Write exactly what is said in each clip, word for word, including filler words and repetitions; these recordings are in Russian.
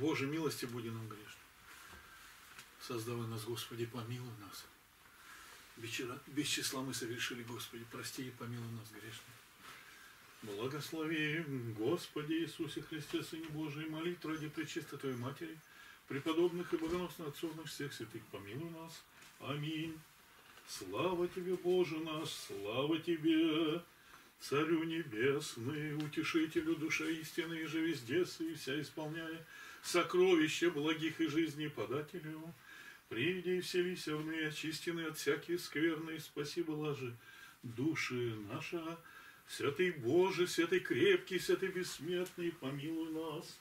Боже, милости буди нам грешным. Создавай нас, Господи, помилуй нас. Без числа мы совершили, Господи, прости и помилуй нас грешных. Благослови, Господи Иисусе Христе, Сыне Божий, молитв ради пречистой Твоей Матери, преподобных и богоносных отцов на всех святых, помилуй нас. Аминь. Слава Тебе, Боже наш, слава Тебе, Царю Небесный, Утешителю души истины, и же везде и вся исполняя сокровища благих и жизни подателю. Приди все висевные, очистенные от всяких скверны, спасибо лажи души наша. Святый Боже, святый крепкий, святый бессмертный, помилуй нас.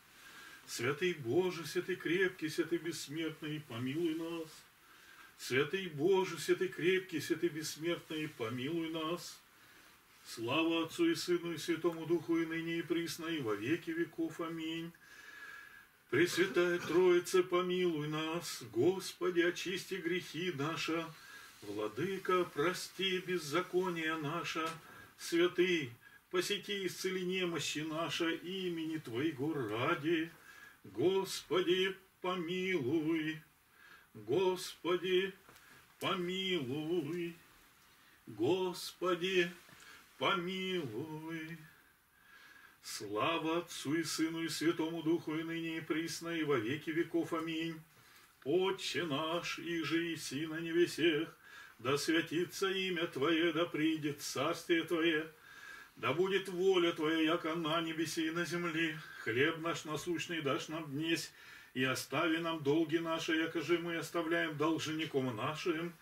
Святый Боже, святый крепкий, святый бессмертный, помилуй нас. Святый Боже, святый крепкий, святый бессмертный, помилуй нас. Слава Отцу и Сыну и Святому Духу, и ныне и присно, и во веки веков. Аминь. Пресвятая Троица, помилуй нас. Господи, очисти грехи наши. Владыка, прости беззакония наше. Святый, посети, исцели немощи наши, имени Твоего ради. Господи, помилуй. Господи, помилуй. Господи, помилуй. Слава Отцу и Сыну и Святому Духу, и ныне и присно, и во веки веков. Аминь. Отче наш, иже еси на небесех, да святится имя Твое, да придет царствие Твое, да будет воля Твоя, яко на небесе и на земле. Хлеб наш насущный дашь нам днесь, и остави нам долги наши, яко же мы оставляем должником нашим.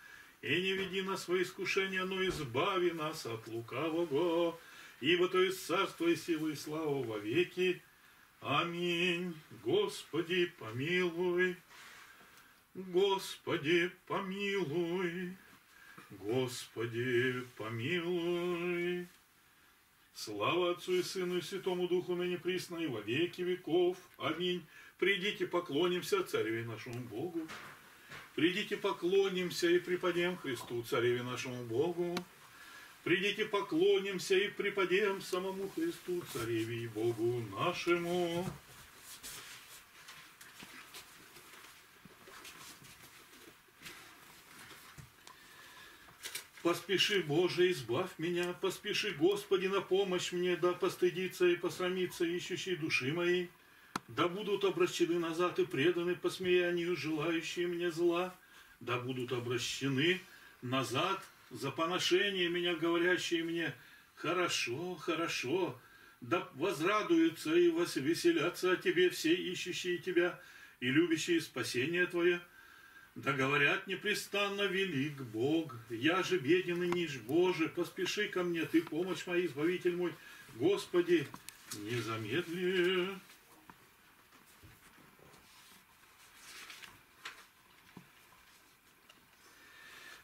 И не веди нас во искушение, но избави нас от лукавого, ибо то есть царство и силы и слава во веки. Аминь. Господи, помилуй. Господи, помилуй. Господи, помилуй. Слава Отцу и Сыну и Святому Духу, ныне присно и во веки веков. Аминь. Придите, поклонимся Цареве нашему Богу. Придите, поклонимся и преподем Христу, Цареве нашему Богу. Придите, поклонимся и преподем самому Христу, Цареве и Богу нашему. Поспеши, Боже, избавь меня, поспеши, Господи, на помощь мне, да постыдится и посрамится ищущей души моей, да будут обращены назад и преданы посмеянию желающие мне зла, да будут обращены назад за поношение меня, говорящие мне «хорошо, хорошо», да возрадуются и возвеселятся о Тебе все ищущие Тебя и любящие спасение Твое. Да говорят непрестанно велик Бог, я же беден и ниж, Боже, поспеши ко мне, Ты помощь моя, избавитель мой, Господи, не замедли.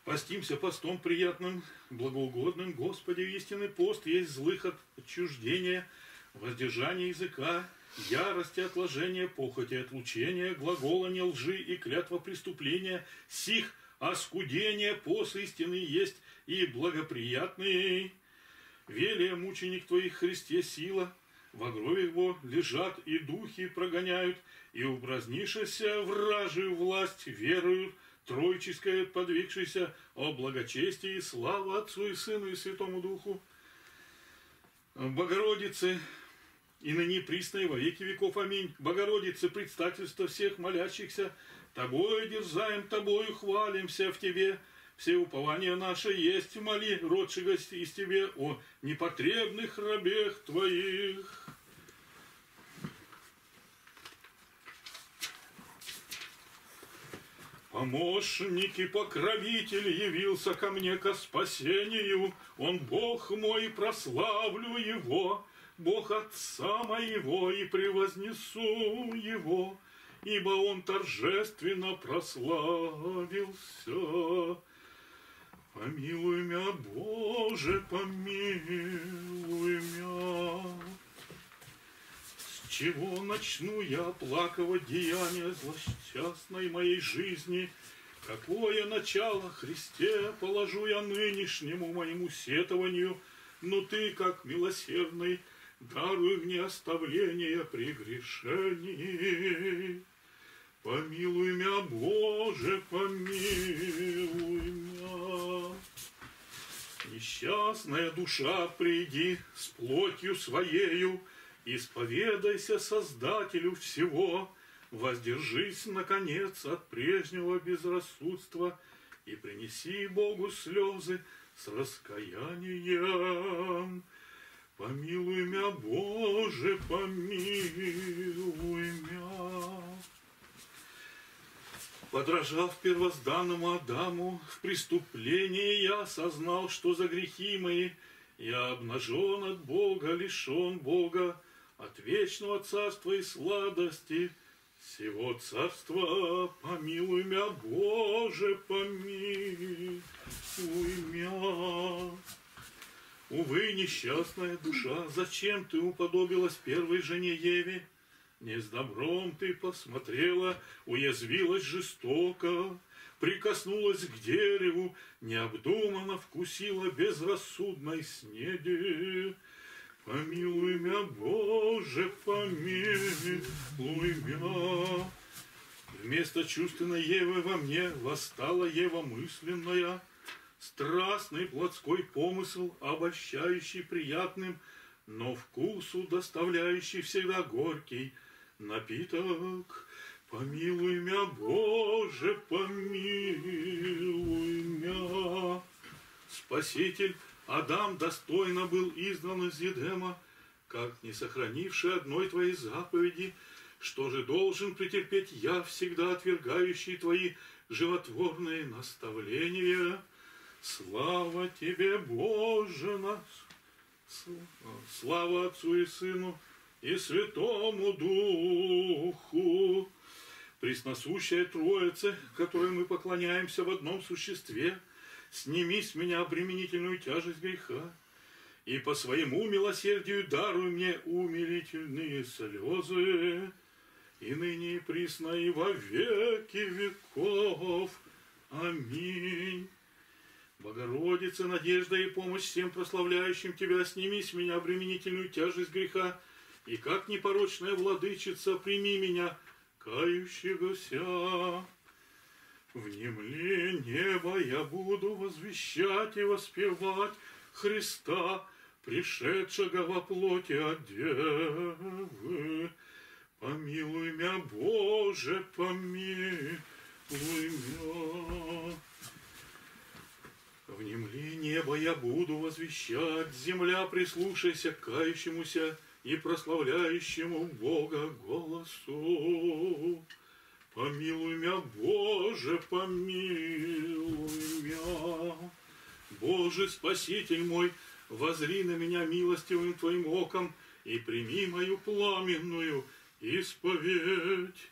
Постимся постом приятным, благоугодным, Господи, истинный пост есть злых отчуждения, воздержание языка, ярости, отложения, похоти, отлучения, глаголания, лжи и клятва преступления, сих оскудения, пост истины есть и благоприятный. Велия мученик Твоих Христе сила, во гробе Его лежат и духи прогоняют, и упразднившаяся вражию власть веруют, троическое подвигшееся о благочестии, слава Отцу и Сыну и Святому Духу, Богородице, и ныне присно и во веки веков. Аминь. Богородице, предстательство всех молящихся, Тобою дерзаем, Тобою хвалимся в Тебе. Все упования наши есть, моли, родшего из Тебе, о непотребных рабех Твоих. Помощник и покровитель явился ко мне ко спасению, Он Бог мой, прославлю Его. Бог Отца моего, и превознесу Его, ибо Он торжественно прославился. Помилуй меня, Боже, помилуй меня. С чего начну я плакать деяния злосчастной моей жизни? Какое начало Христе положу я нынешнему моему сетованию? Но Ты, как милосердный, даруй мне оставление прегрешений. Помилуй меня, Боже, помилуй меня. Несчастная душа, приди с плотью своею, исповедайся Создателю всего, воздержись, наконец, от прежнего безрассудства и принеси Богу слезы с раскаянием. Помилуй меня, Боже, помилуй меня. Подражав первозданному Адаму, в преступлении я сознал, что за грехи мои я обнажен от Бога, лишен Бога, от вечного царства и сладости всего царства. Помилуй меня, Боже, помилуй меня. Увы, несчастная душа, зачем ты уподобилась первой жене Еве? Не с добром ты посмотрела, уязвилась жестоко, прикоснулась к дереву, необдуманно вкусила безрассудной снеди. Помилуй меня, Боже, помилуй меня. Вместо чувственной Евы во мне восстала Ева мысленная, страстный плотской помысл, обольщающий приятным, но вкусу доставляющий всегда горький напиток. Помилуй меня, Боже, помилуй меня. Спаситель Адам достойно был изгнан из Едема, как не сохранивший одной твоей заповеди. Что же должен претерпеть я, всегда отвергающий твои животворные наставления? Слава тебе, Боже наш! Слава Отцу и Сыну и Святому Духу! Пресносущая Троица, которой мы поклоняемся в одном существе, сними с меня обременительную тяжесть греха и по своему милосердию даруй мне умилительные слезы, и ныне и присно, и во веки веков. Аминь. Богородица, надежда и помощь всем прославляющим тебя, сними с меня обременительную тяжесть греха, и как непорочная владычица прими меня, кающегося. Внемли, небо, я буду возвещать и воспевать Христа, пришедшего во плоти от Девы. Помилуй меня, Боже, помилуй меня. Внемли, небо, я буду возвещать, земля, прислушайся к кающемуся и прославляющему Бога голосу. Помилуй меня, Боже, помилуй меня. Боже, Спаситель мой, возри на меня милостивым твоим оком и прими мою пламенную исповедь.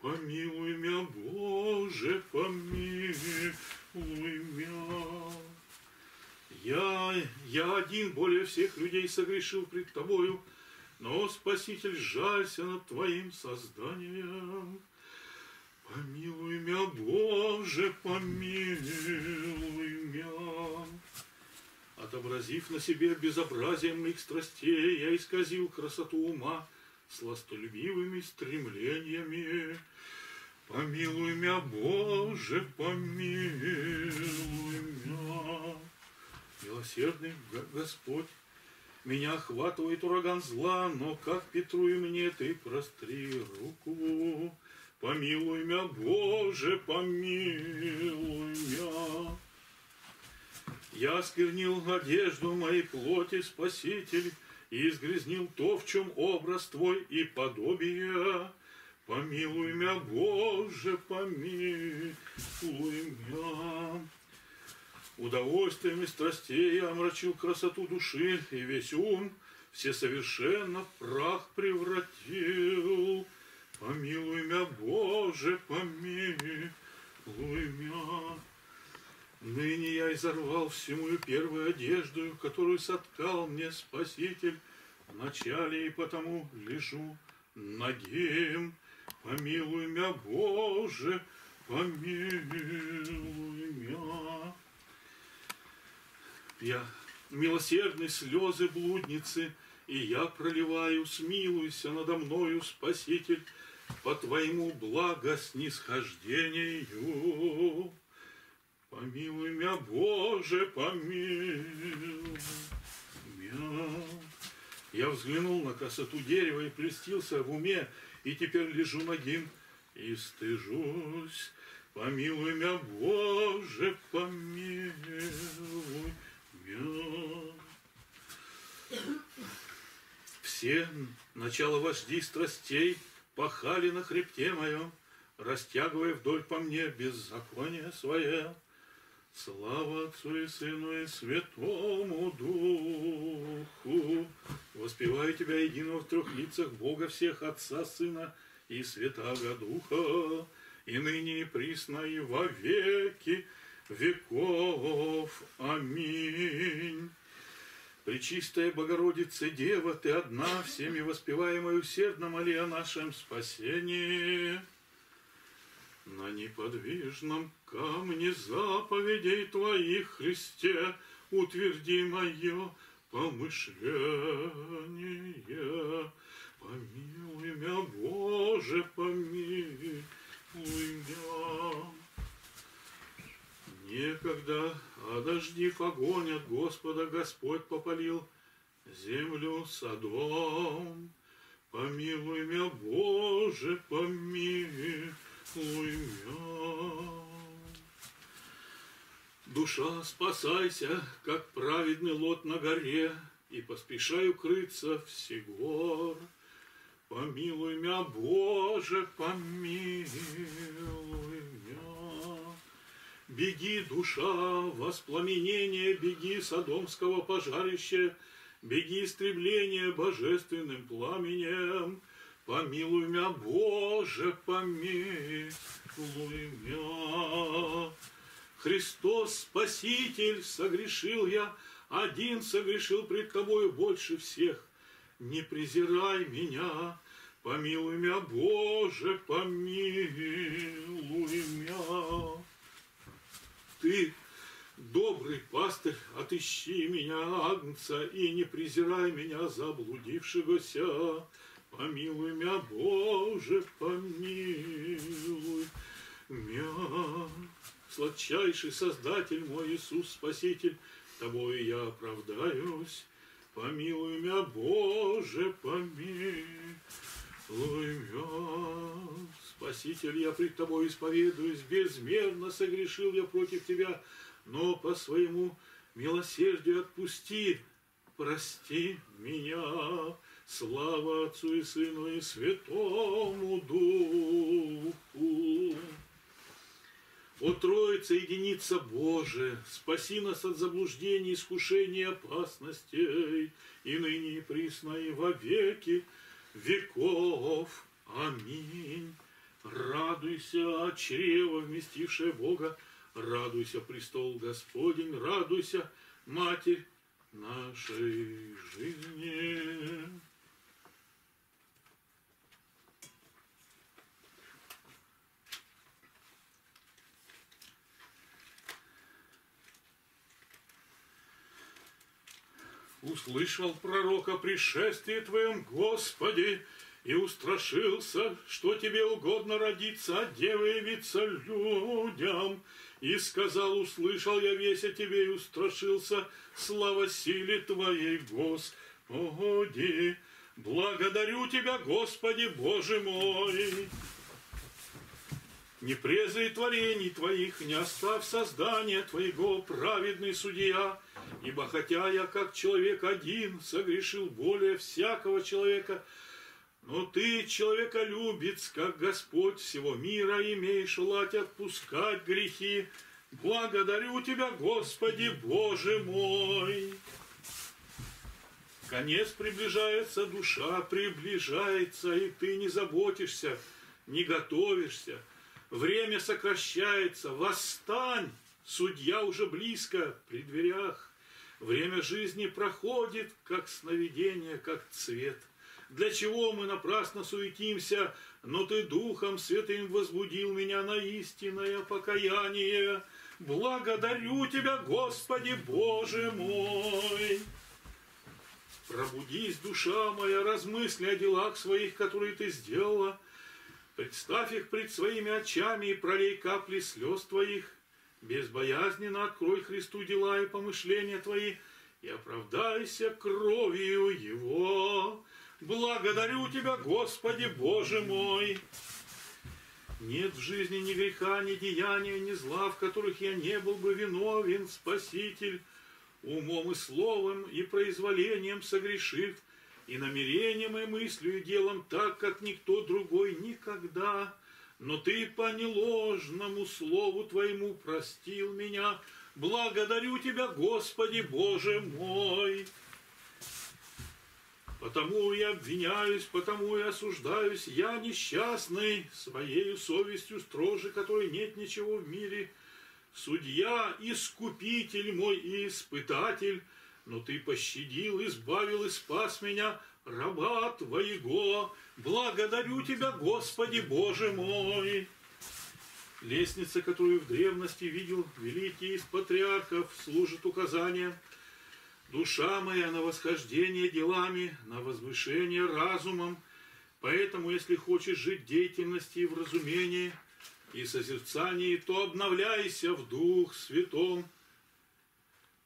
Помилуй меня, Боже, помилуй меня. Я, я один более всех людей согрешил пред тобою, но, Спаситель, жалься над твоим созданием. Помилуй меня, Боже, помилуй меня. Отобразив на себе безобразие моих страстей, я исказил красоту ума сластолюбивыми стремлениями. Помилуй меня, Боже, помилуй меня. Милосердный Господь, меня охватывает ураган зла, но как Петру и мне ты простри руку. Помилуй меня, Боже, помилуй меня. Я сквернил одежду моей плоти, Спаситель, и изгрязнил то, в чем образ твой и подобие. Помилуй меня, Боже, помилуй меня. Удовольствием и страстей я омрачил красоту души, и весь ум всесовершенно в прах превратил. Помилуй меня, Боже, помилуй меня. Ныне я изорвал всю мою первую одежду, которую соткал мне Спаситель вначале, и потому лежу нагим. Помилуй меня, Боже, помилуй меня. Я милосердны слезы блудницы и я проливаю, смилуйся надо мною, Спаситель, по Твоему благоснисхождению. Помилуй меня, Боже, помилуй меня. Я взглянул на красоту дерева и прельстился в уме, и теперь лежу нагим и стыжусь. Помилуй меня, Боже, помилуй меня. Все начало вождей страстей пахали на хребте моем, растягивая вдоль по мне беззаконие свое. Слава Отцу и Сыну и Святому Духу! Воспеваю Тебя, единого в трех лицах, Бога всех, Отца, Сына и Святаго Духа, и ныне и присно, и во веки веков. Аминь. Пречистая Богородица Дева, Ты одна, всеми воспеваемая, усердно моли о нашем спасении. На неподвижном камне заповедей Твоих, Христе, утверди мое помышление. Помилуй меня, Боже, помилуй меня. Некогда, одождив огонь от Господа, Господь попалил землю Содом. Помилуй меня, Боже, помилуй. Душа, спасайся, как праведный Лот на горе, и поспешай укрыться в Сигор. Помилуй меня, Боже, помилуй меня. Беги, душа, воспламенение, беги содомского пожарища, беги истребление божественным пламенем. Помилуй меня, Боже, помилуй меня. Христос, Спаситель, согрешил я, один согрешил пред Тобою больше всех. Не презирай меня, помилуй меня, Боже, помилуй меня. Ты, добрый пастырь, отыщи меня, агнца, и не презирай меня, заблудившегося. Помилуй меня, Боже, помилуй меня. Сладчайший Создатель мой Иисус Спаситель, Тобою я оправдаюсь. Помилуй меня, Боже, помилуй меня. Спаситель, я пред Тобой исповедуюсь, безмерно согрешил я против Тебя, но по своему милосердию отпусти, прости меня. Слава Отцу и Сыну и Святому Духу! О Троица, единица Божия, спаси нас от заблуждений, искушений, опасностей, и ныне и присно, и во веки веков. Аминь. Радуйся, чрево, вместившее Бога, радуйся, престол Господень, радуйся, Матерь нашей жизни. Услышал пророк о пришествии Твоем, Господи, и устрашился, что Тебе угодно родиться от девы и явиться людям. И сказал, услышал я весь о Тебе и устрашился, слава силе Твоей, Господи. Благодарю Тебя, Господи, Боже мой. Не презри творений Твоих, не оставь создания Твоего, праведный судья, ибо хотя я, как человек один, согрешил более всякого человека, но Ты, человеколюбец, как Господь всего мира, имеешь лать отпускать грехи. Благодарю Тебя, Господи, Боже мой. Конец приближается, душа приближается, и Ты не заботишься, не готовишься. Время сокращается, восстань, судья уже близко, при дверях. Время жизни проходит, как сновидение, как цвет. Для чего мы напрасно суетимся, но Ты Духом Святым возбудил меня на истинное покаяние. Благодарю Тебя, Господи, Боже мой. Пробудись, душа моя, размысли о делах своих, которые ты сделала. Представь их пред своими очами и пролей капли слез твоих. Безбоязненно открой Христу дела и помышления твои, и оправдайся кровью Его. Благодарю Тебя, Господи, Боже мой! Нет в жизни ни греха, ни деяния, ни зла, в которых я не был бы виновен, Спаситель. Умом и словом, и произволением согрешив, и намерением, и мыслью, и делом так, как никто другой никогда. Но Ты по неложному слову Твоему простил меня. Благодарю Тебя, Господи, Боже мой! Потому я обвиняюсь, потому я осуждаюсь. Я несчастный, своею совестью строже, которой нет ничего в мире. Судья, искупитель мой и испытатель, но Ты пощадил, избавил и спас меня, раба Твоего. Благодарю Тебя, Господи, Боже мой! Лестница, которую в древности видел великий из патриархов, служит указанием. Душа моя на восхождение делами, на возвышение разумом. Поэтому, если хочешь жить в деятельности и в разумении и созерцании, то обновляйся в Дух Святом,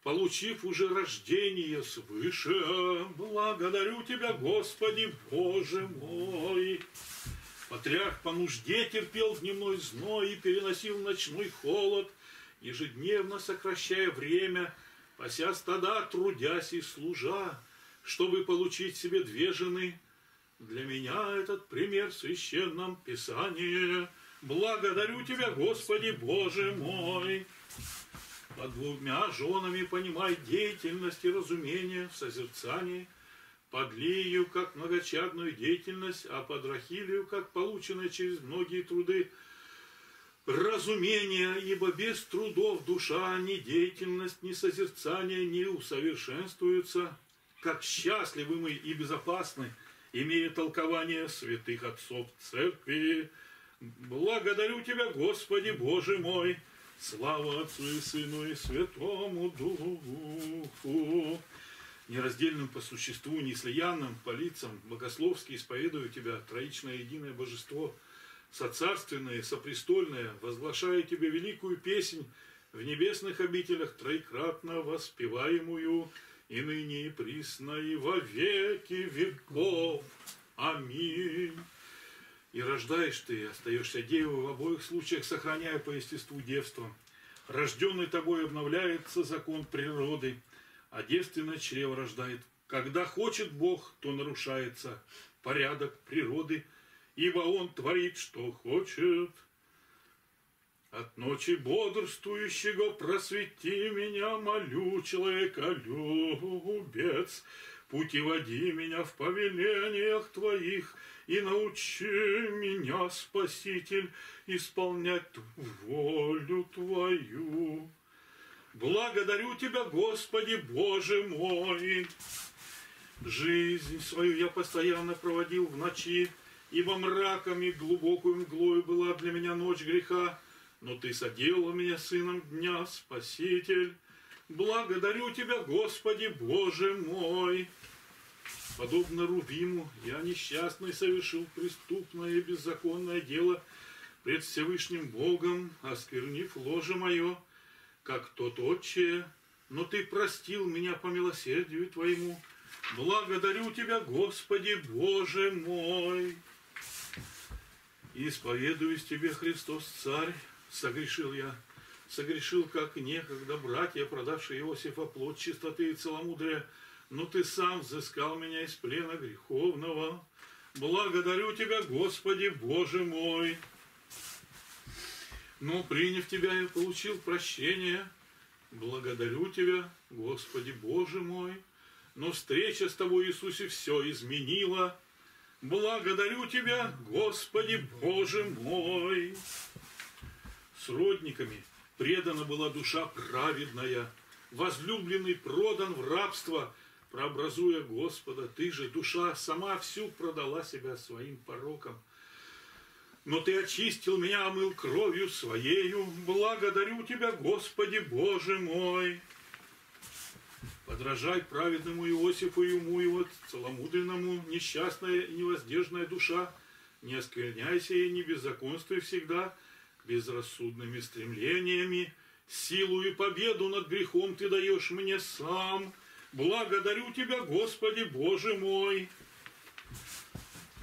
получив уже рождение свыше. Благодарю Тебя, Господи, Боже мой! Патриарх по нужде терпел дневной зной и переносил ночной холод, ежедневно сокращая время, пася стада, трудясь и служа, чтобы получить себе две жены. Для меня этот пример в Священном Писании. Благодарю Тебя, Господи, Боже мой! Под двумя женами понимай деятельность и разумение в созерцании, под Лию как многочадную деятельность, а под Рахилию как полученное через многие труды разумение, ибо без трудов душа ни деятельность, ни созерцание не усовершенствуются. Как счастливы мы и безопасны, имея толкование святых отцов Церкви. Благодарю Тебя, Господи, Боже мой! Слава Отцу и Сыну и Святому Духу! Нераздельным по существу, неслиянным по лицам, богословски исповедую Тебя, троичное единое Божество, соцарственное, сопрестольное, возглашаю Тебе великую песнь в небесных обителях, троекратно воспеваемую и ныне и присно и во веки веков. Аминь. И рождаешь ты, остаешься девой, в обоих случаях сохраняя по естеству девство. Рожденный тобой обновляется закон природы, а девственное чрево рождает. Когда хочет Бог, то нарушается порядок природы, ибо Он творит, что хочет. От ночи бодрствующего просвети меня, молю, человеколюбец, путеводи меня в повелениях Твоих, и научи меня, Спаситель, исполнять волю Твою. Благодарю Тебя, Господи, Боже мой! Жизнь свою я постоянно проводил в ночи, ибо мраком и глубокую мглою была для меня ночь греха, но Ты соделал меня сыном дня, Спаситель. Благодарю Тебя, Господи, Боже мой! Подобно Рувиму, я несчастный совершил преступное и беззаконное дело пред Всевышним Богом, осквернив ложе мое, как тот отче, но Ты простил меня по милосердию Твоему. Благодарю Тебя, Господи, Боже мой! Исповедуюсь Тебе, Христос Царь, согрешил я, согрешил, как некогда братья, продавшие Иосифа плоть чистоты и целомудрия, но Ты сам взыскал меня из плена греховного. Благодарю Тебя, Господи, Боже мой! Но, приняв Тебя, я получил прощение. Благодарю Тебя, Господи, Боже мой! Но встреча с Тобой, Иисусе, все изменила. Благодарю Тебя, Господи, Боже мой! С родниками предана была душа праведная, возлюбленный продан в рабство, прообразуя Господа, Ты же, душа, сама всю продала себя своим порокам. Но Ты очистил меня, омыл кровью Своею. Благодарю Тебя, Господи, Боже мой! подражай праведному Иосифу и уму его целомудренному, несчастная и невоздержная душа, не оскверняйся и не беззаконствуй всегда, безрассудными стремлениями, силу и победу над грехом ты даешь мне сам. Благодарю тебя, Господи, Боже мой.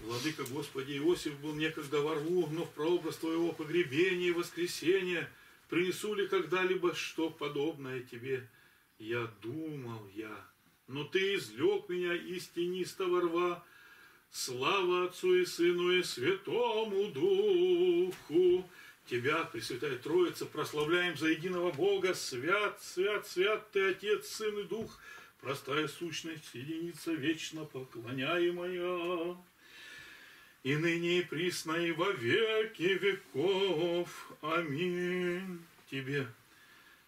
Владыка Господи, Иосиф был некогда во рву, но в прообраз твоего погребения и воскресения принесу ли когда-либо что подобное тебе? Я думал я, но ты извлек меня из тенистого рва. Слава Отцу и Сыну и Святому Духу! Тебя, Пресвятая Троица, прославляем за единого Бога. Свят, свят, свят ты, Отец, Сын и Дух, простая сущность, единица вечно поклоняемая. И ныне, и присно, и во веки веков. Аминь. Тебе,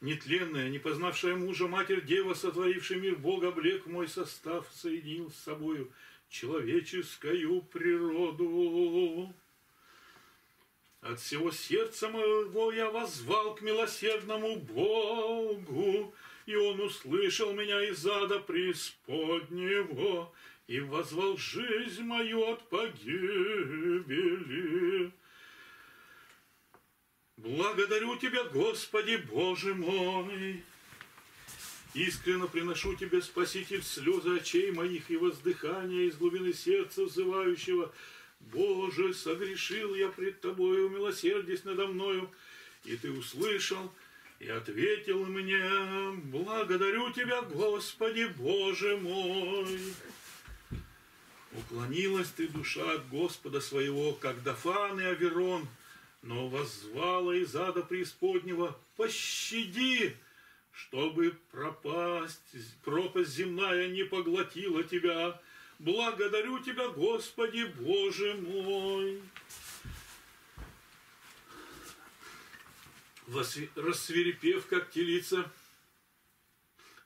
нетленная, не познавшая мужа, Матерь Дева, сотворивший мир Бога, облек мой состав, соединил с собою человеческую природу. От всего сердца моего я воззвал к милосердному Богу, и Он услышал меня из ада преисподнего, и воззвал жизнь мою от погибели. Благодарю Тебя, Господи, Боже мой! Искренно приношу Тебе, Спаситель, слезы очей моих и воздыхания из глубины сердца взывающего: Боже, согрешил я пред Тобою, милосердись надо мною, и Ты услышал и ответил мне. Благодарю Тебя, Господи, Боже мой. Уклонилась ты, душа, от Господа своего, как Дафан и Аверон, но воззвала из ада преисподнего: пощади, чтобы пропасть, пропасть земная не поглотила тебя. Благодарю тебя, Господи, Боже мой. Рассвирепев, как телица,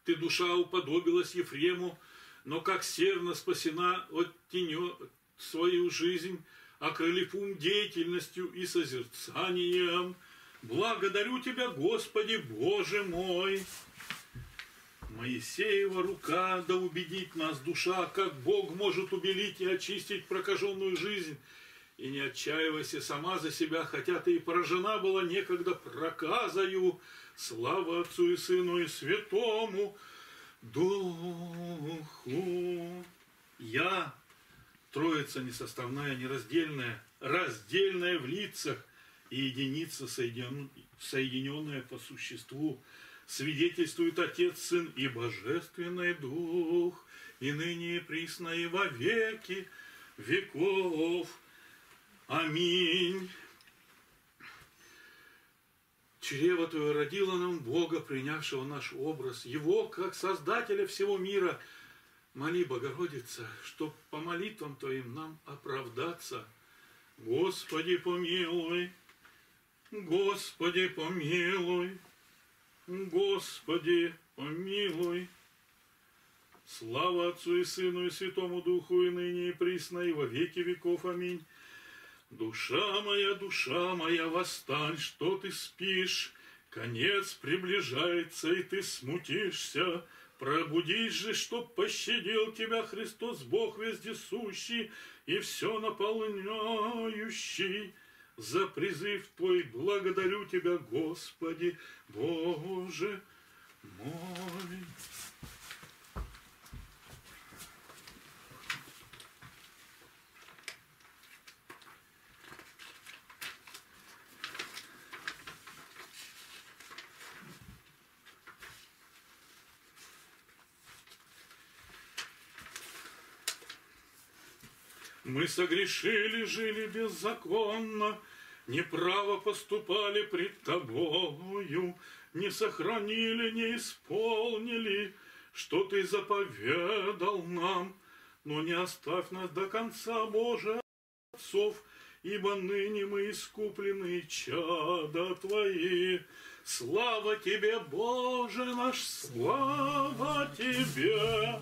ты, душа, уподобилась Ефрему, но как серна спасена от теня свою жизнь, окрылив ум деятельностью и созерцанием. Благодарю тебя, Господи, Боже мой. Моисеева рука, да убедит нас душа, как Бог может убелить и очистить прокаженную жизнь. И не отчаивайся сама за себя, хотя ты и поражена была некогда проказою. Слава Отцу и Сыну и Святому Духу. Я, Троица несоставная, нераздельная, раздельная в лицах и единица, соединен... соединенная по существу, свидетельствует Отец, Сын и Божественный Дух, и ныне, и присно, и во веки веков. Аминь. Чрево Твое родило нам Бога, принявшего наш образ, Его, как Создателя всего мира. Моли, Богородица, чтоб по молитвам Твоим нам оправдаться. Господи, помилуй, Господи, помилуй, Господи, помилуй. Слава Отцу и Сыну и Святому Духу, и ныне, и присно, и во веки веков. Аминь. Душа моя, душа моя, восстань, что ты спишь, конец приближается, и ты смутишься. Пробудись же, чтоб пощадил тебя Христос, Бог вездесущий и все наполняющий. За призыв твой благодарю тебя, Господи, Боже мой. Мы согрешили, жили беззаконно, неправо поступали пред Тобою, не сохранили, не исполнили, что Ты заповедал нам. Но не оставь нас до конца, Боже, отцов, ибо ныне мы искуплены, чада Твои. Слава Тебе, Боже наш, слава Тебе!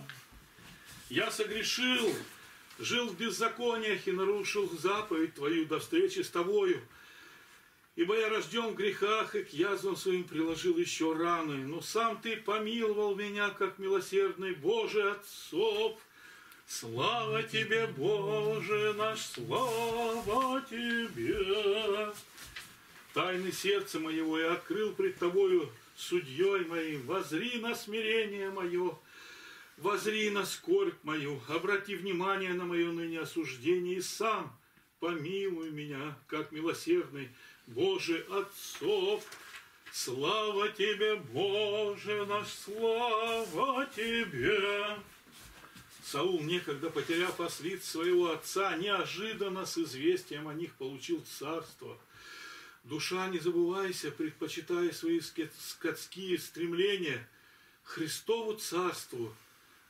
Я согрешил, жил в беззакониях и нарушил заповедь Твою до встречи с Тобою. Ибо я рожден в грехах, и к язвам своим приложил еще раны. Но сам ты помиловал меня, как милосердный Боже отцов. Слава тебе, Боже наш, слава тебе! Тайны сердца моего я открыл пред тобою, судьей моим. Возри на смирение мое, возри на скорбь мою, обрати внимание на мое ныне осуждение и сам помилуй меня, как милосердный Боже отцов. Слава тебе, Боже наш, слава тебе! Саул, некогда потеряв ослиц своего отца, неожиданно с известием о них получил царство. Душа, не забывайся, предпочитая свои скотские стремления Христову царству.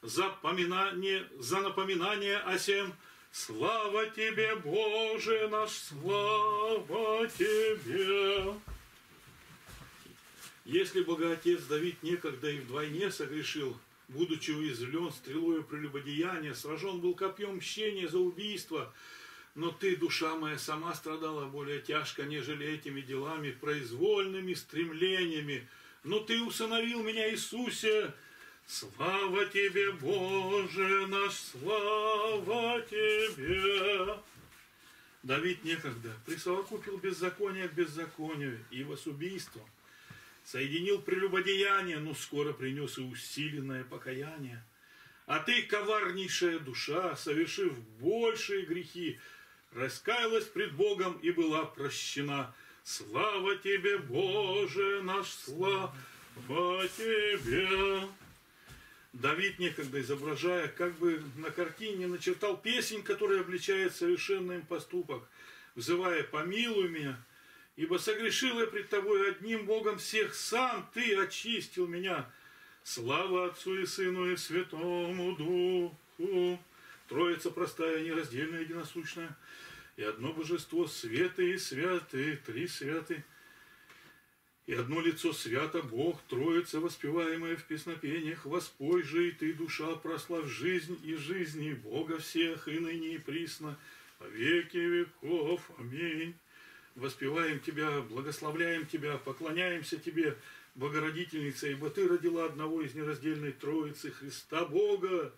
За, поминание, за напоминание о сем. Слава тебе, Боже наш, слава тебе! Если Богоотец Давид некогда и вдвойне согрешил, будучи уязвлен стрелою прелюбодеяния, сражен был копьем мщения за убийство, но ты, душа моя, сама страдала более тяжко, нежели этими делами, произвольными стремлениями, но ты усыновил меня, Иисусе. Слава тебе, Боже наш, слава тебе! Давид некогда присовокупил беззаконие к беззаконию и с убийством, соединил прелюбодеяние, но скоро принес и усиленное покаяние. А ты, коварнейшая душа, совершив большие грехи, раскаялась пред Богом и была прощена. Слава тебе, Боже наш, слава тебе! Давид, некогда изображая, как бы на картине начертал песнь, которая обличает совершенный поступок, взывая «Помилуй меня, ибо согрешил я пред тобой одним Богом всех, сам ты очистил меня». Слава Отцу и Сыну и Святому Духу, Троица простая, нераздельная, единосущная, и одно Божество, светы и святы, три святы. И одно лицо свято Бог, Троица, воспеваемая в песнопениях, воспой же и ты, душа, прославь жизнь и жизни Бога всех, и ныне и присно, во веки веков. Аминь. Воспеваем тебя, благословляем тебя, поклоняемся тебе, Богородительница, ибо ты родила одного из нераздельной Троицы, Христа Бога,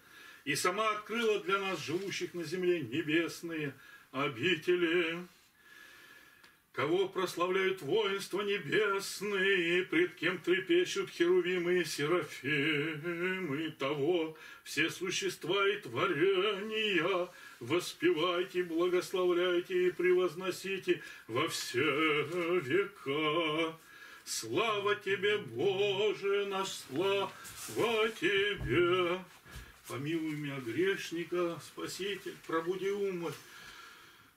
и сама открыла для нас, живущих на земле, небесные обители. Кого прославляют воинства небесные, пред кем трепещут херувимы и серафимы, того все существа и творения воспевайте, благословляйте и превозносите во все века. Слава тебе, Боже наш, слава тебе! Помилуй меня, грешника, Спаситель, пробуди ум мой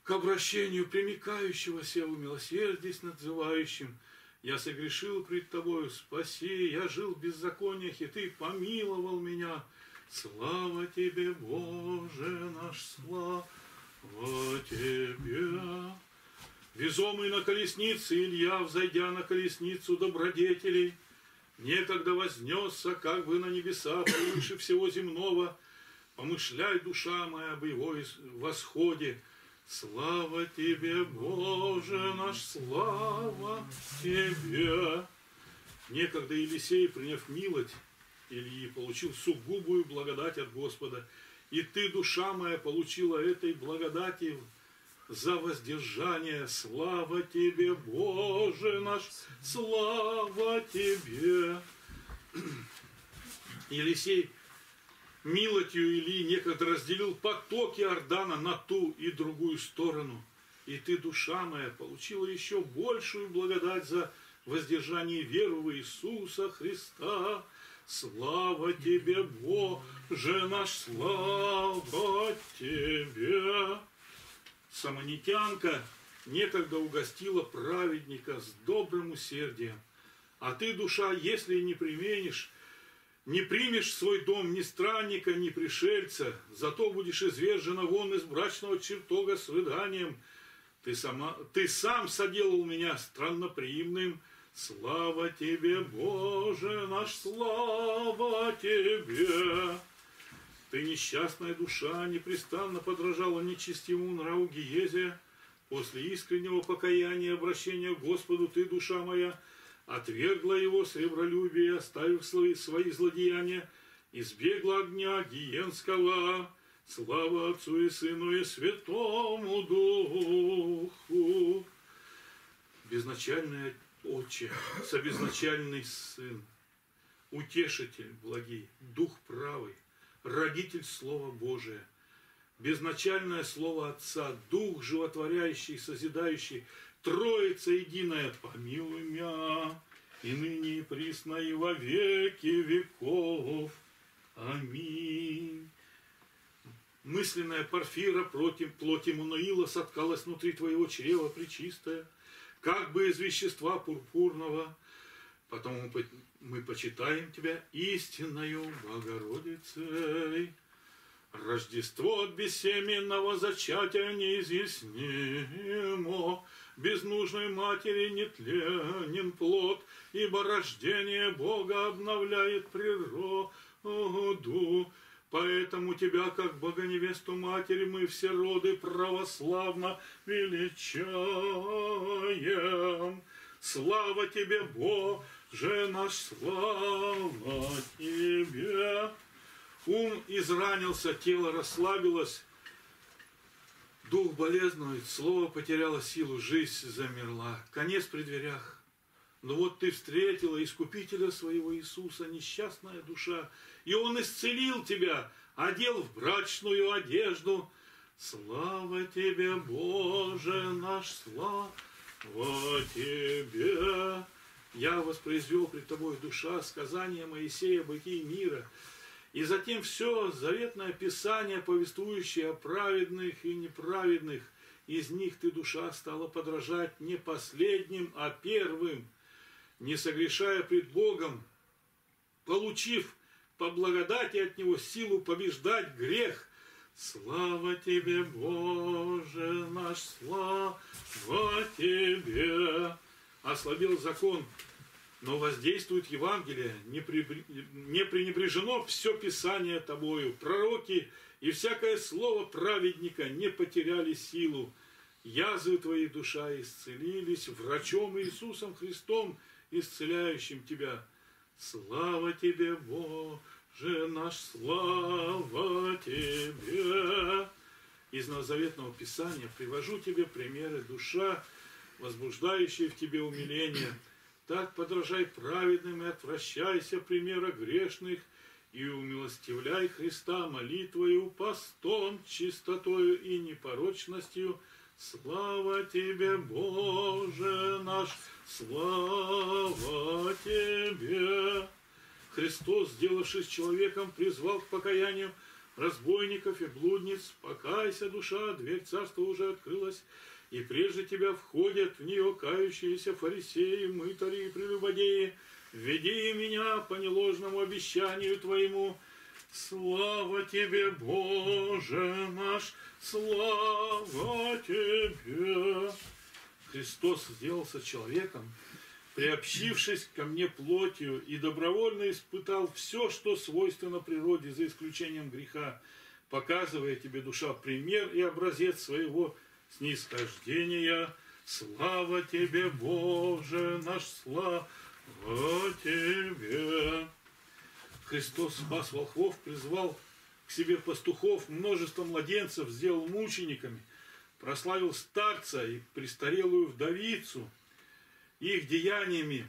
к обращению примикающего севу милосердись надзывающим. Я согрешил пред тобою, спаси, я жил в беззакониях, и ты помиловал меня. Слава тебе, Боже наш, слава тебе! Везомый на колеснице Илья, взойдя на колесницу добродетелей, некогда вознесся, как бы на небеса, превыше всего земного. Помышляй, душа моя, об его восходе. Слава тебе, Боже наш, слава тебе! Некогда Елисей, приняв милость Ильи, получил сугубую благодать от Господа. И ты, душа моя, получила этой благодати за воздержание. Слава тебе, Боже наш, слава тебе! Елисей милостью Ильи некогда разделил потоки Иордана на ту и другую сторону. И ты, душа моя, получила еще большую благодать за воздержание веры в Иисуса Христа. Слава тебе, Боже наш, слава тебе! Самонитянка некогда угостила праведника с добрым усердием. А ты, душа, если не применишь, не примешь в свой дом ни странника, ни пришельца, зато будешь извержена вон из брачного чертога с рыданием. Ты, сама, ты сам соделал меня странноприимным. Слава тебе, Боже наш, слава тебе! Ты, несчастная душа, непрестанно подражала нечестивому нраву Гиезе, После искреннего покаяния и обращения к Господу ты, душа моя, отвергла его сребролюбие, оставив свои, свои злодеяния, избегла огня гиенского. Слава Отцу и Сыну и Святому Духу. Безначальный Отче, собезначальный Сын, Утешитель благий, Дух правый, Родитель Слова Божия, безначальное Слово Отца, Дух животворяющий, созидающий, Троица единая, помилуй мя, и ныне и присно, и во веки веков. Аминь. Мысленная Порфира против плоти Мануила соткалась внутри твоего чрева пречистая, как бы из вещества пурпурного, потому мы почитаем тебя истинною Богородицей. Рождество от бессеменного зачатия неизъяснимо, без нужной матери нетленен плод, ибо рождение Бога обновляет природу. Поэтому тебя, как Богоневесту Матери, мы все роды православно величаем. Слава тебе, Боже наш, слава тебе! Ум изранился, тело расслабилось, дух болезнует, слово потеряло силу, жизнь замерла. Конец при дверях. Но вот ты встретила Искупителя своего Иисуса, несчастная душа, и Он исцелил тебя, одел в брачную одежду. Слава тебе, Боже наш, слава тебе! Я воспроизвел пред тобой, душа, сказания Моисея, бытии мира, и затем все заветное Писание, повествующее о праведных и неправедных. Из них ты, душа, стала подражать не последним, а первым, не согрешая пред Богом, получив по благодати от Него силу побеждать грех. Слава тебе, Боже наш, слава тебе! Ослабел закон, но воздействует Евангелие, не пренебрежено все Писание тобою, пророки и всякое слово праведника не потеряли силу. Язвы твоей душа исцелились врачом Иисусом Христом, исцеляющим тебя. Слава тебе, Боже наш, слава тебе! Из Новозаветного Писания привожу тебе примеры душа, возбуждающие в тебе умиление. Так подражай праведным и отвращайся примера грешных, и умилостивляй Христа молитвою, постом, чистотою и непорочностью. Слава тебе, Боже наш, слава тебе! Христос, сделавшись человеком, призвал к покаянию разбойников и блудниц. Покайся, душа, дверь царства уже открылась, и прежде тебя входят в нее кающиеся фарисеи, мытари и прелюбодеи. Веди меня по неложному обещанию твоему. Слава тебе, Боже наш, слава тебе! Христос сделался человеком, приобщившись ко мне плотью, и добровольно испытал все, что свойственно природе, за исключением греха, показывая тебе, душа, пример и образец своего снисхождения. Слава тебе, Боже наш, слава тебе! Христос спас волхвов, призвал к себе пастухов, множество младенцев сделал мучениками, прославил старца и престарелую вдовицу. Их деяниями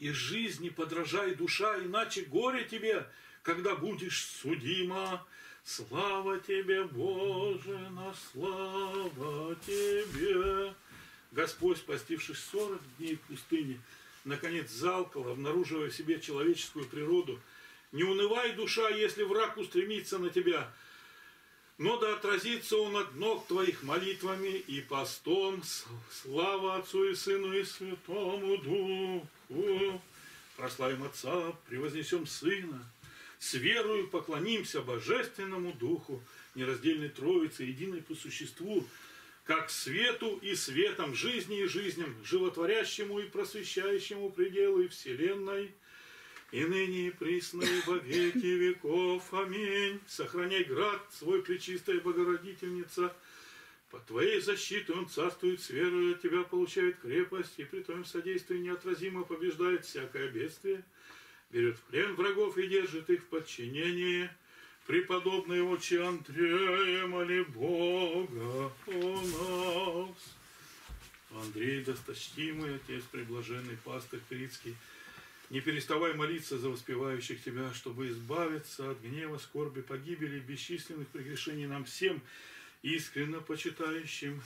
и жизни подражай, душа, иначе горе тебе, когда будешь судима. Слава тебе, Боже наш, слава тебе! Господь, спастившись сорок дней в пустыне, наконец залкал, обнаруживая в себе человеческую природу. Не унывай, душа, если враг устремится на тебя, но да отразится он от ног твоих молитвами и постом. Слава Отцу и Сыну и Святому Духу! Прославим Отца, превознесем Сына, с верою поклонимся Божественному Духу, нераздельной Троице, единой по существу, как свету и светом, жизни и жизням, животворящему и просвещающему пределы вселенной, и ныне и присно, и во веки веков. Аминь. Сохраняй град свой, пречистая Богородительница, Под твоей защитой он царствует с верою, от тебя получает крепость, и при твоем содействии неотразимо побеждает всякое бедствие, берет в плен врагов и держит их в подчинении. Преподобный отче Андрея, моли Бога о нас. Андрей, досточтимый отец приблаженный пастырь Критский, не переставай молиться за воспевающих тебя, чтобы избавиться от гнева, скорби, погибели, бесчисленных прегрешений нам всем, искренно почитающим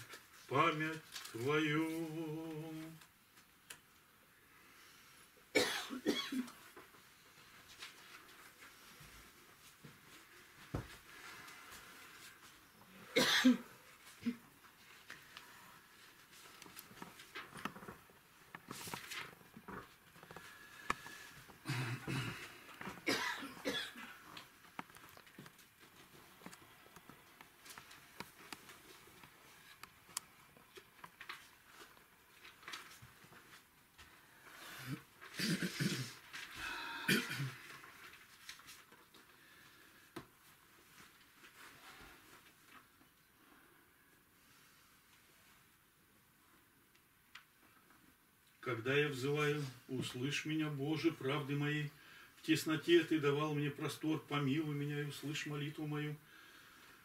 память твою. Когда я взываю, услышь меня, Боже, правды моей, в тесноте Ты давал мне простор, помилуй меня и услышь молитву мою.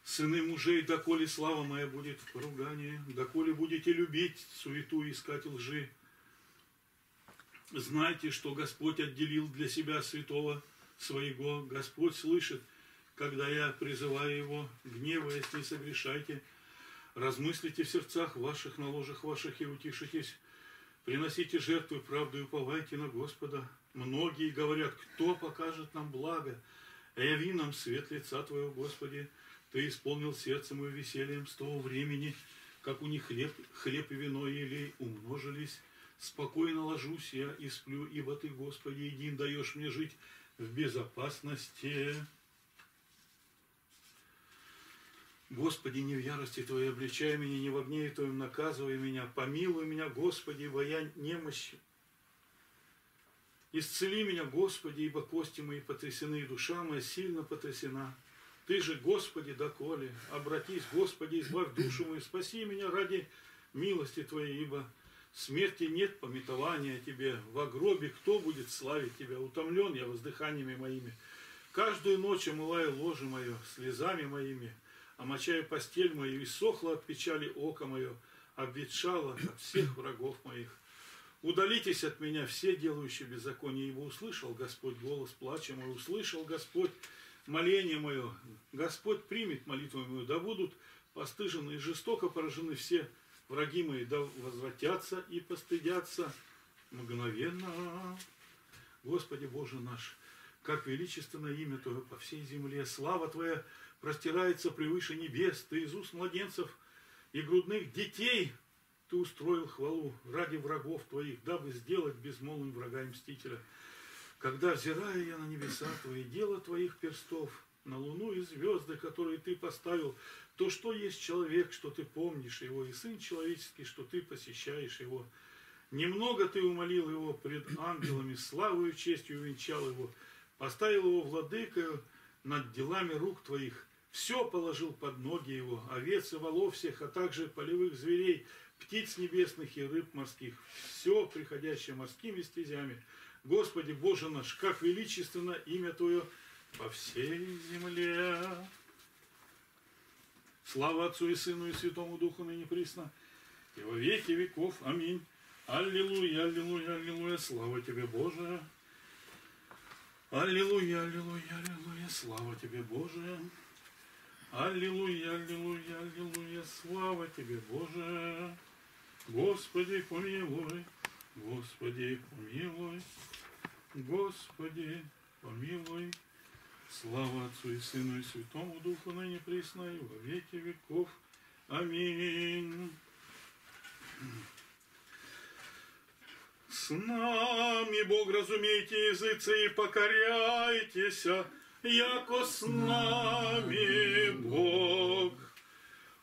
Сыны мужей, доколе слава моя будет в поругании, доколе будете любить суету и искать лжи, знайте, что Господь отделил для себя святого своего, Господь слышит, когда я призываю его, гневаясь, не согрешайте, размыслите в сердцах ваших, на ложах ваших и утишитесь. Приносите жертвы, правду и уповайте на Господа. Многие говорят, кто покажет нам благо? Яви нам свет лица Твоего, Господи. Ты исполнил сердце мое весельем с того времени, как у них хлеб, хлеб и вино ели, умножились. Спокойно ложусь я и сплю, ибо Ты, Господи, един даешь мне жить в безопасности. Господи, не в ярости Твоей обличай меня, не в гневе Твоем наказывай меня, помилуй меня, Господи, ибо я немощен. Исцели меня, Господи, ибо кости мои потрясены, и душа моя сильно потрясена. Ты же, Господи, доколе, обратись, Господи, избавь душу мою, спаси меня ради милости Твоей, ибо смерти нет помятования Тебе, во гробе кто будет славить Тебя, утомлен я воздыханиями моими. Каждую ночь омываю ложе мое слезами моими, омочаю постель мою, и сохло от печали око мое, обветшало от всех врагов моих. Удалитесь от меня все делающие беззаконие, ибо услышал Господь голос плача мой, услышал Господь моление мое. Господь примет молитву мою, да будут постыжены и жестоко поражены все враги мои, да возвратятся и постыдятся мгновенно. Господи Боже наш, как величественно имя Твое по всей земле, слава Твоя простирается превыше небес, Ты из уст младенцев и грудных детей Ты устроил хвалу ради врагов Твоих, дабы сделать безмолвным врага и мстителя. Когда взираю я на небеса Твои, дело Твоих перстов, на луну и звезды, которые Ты поставил, то что есть человек, что Ты помнишь его, и сын человеческий, что Ты посещаешь его. Немного Ты умолил его пред ангелами, славою и честью увенчал его, поставил его владыкою над делами рук Твоих. Все положил под ноги его, овец и волов всех, а также полевых зверей, птиц небесных и рыб морских, все приходящее морскими стезями. Господи Боже наш, как величественно имя Твое по всей земле. Слава Отцу и Сыну и Святому Духу, ныне присно, и во веки веков. Аминь. Аллилуйя, аллилуйя, аллилуйя, слава Тебе, Боже. Аллилуйя, аллилуйя, аллилуйя, слава Тебе, Боже. Аллилуйя, аллилуйя, аллилуйя, слава Тебе, Боже. Господи, помилуй, Господи, помилуй, Господи, помилуй. Слава Отцу и Сыну и Святому Духу, ныне присно, и во веки веков. Аминь. С нами, Бог, разумейте языцы и покоряйтесь, яко с нами Бог.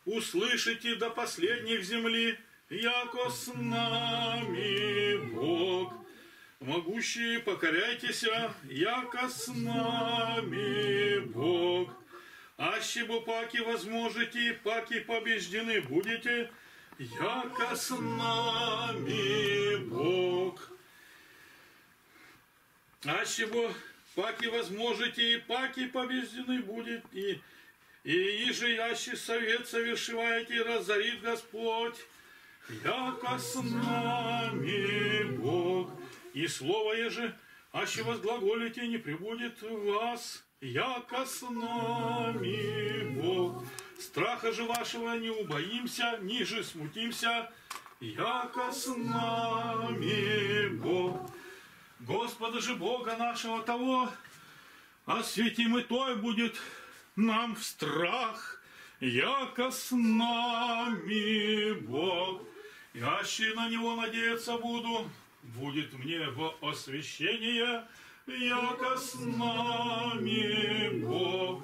Услышите до последних земли, яко с нами Бог. Могущие, покоряйтесь, яко с нами Бог. Ащебу паки возможете, паки побеждены будете, яко с нами Бог. Ащебу паки возможете, и паки побеждены будете, и, и иже ящий совет совершиваете, разорит Господь, яко с нами Бог. И слово еже, аще возглаголите, не прибудет вас, яко с нами Бог. Страха же вашего не убоимся, ниже смутимся, яко с нами Бог. Господа же Бога нашего того, осветим и той будет нам в страх, яко с нами Бог. Яще на него надеяться буду, будет мне во освящение, яко с нами Бог.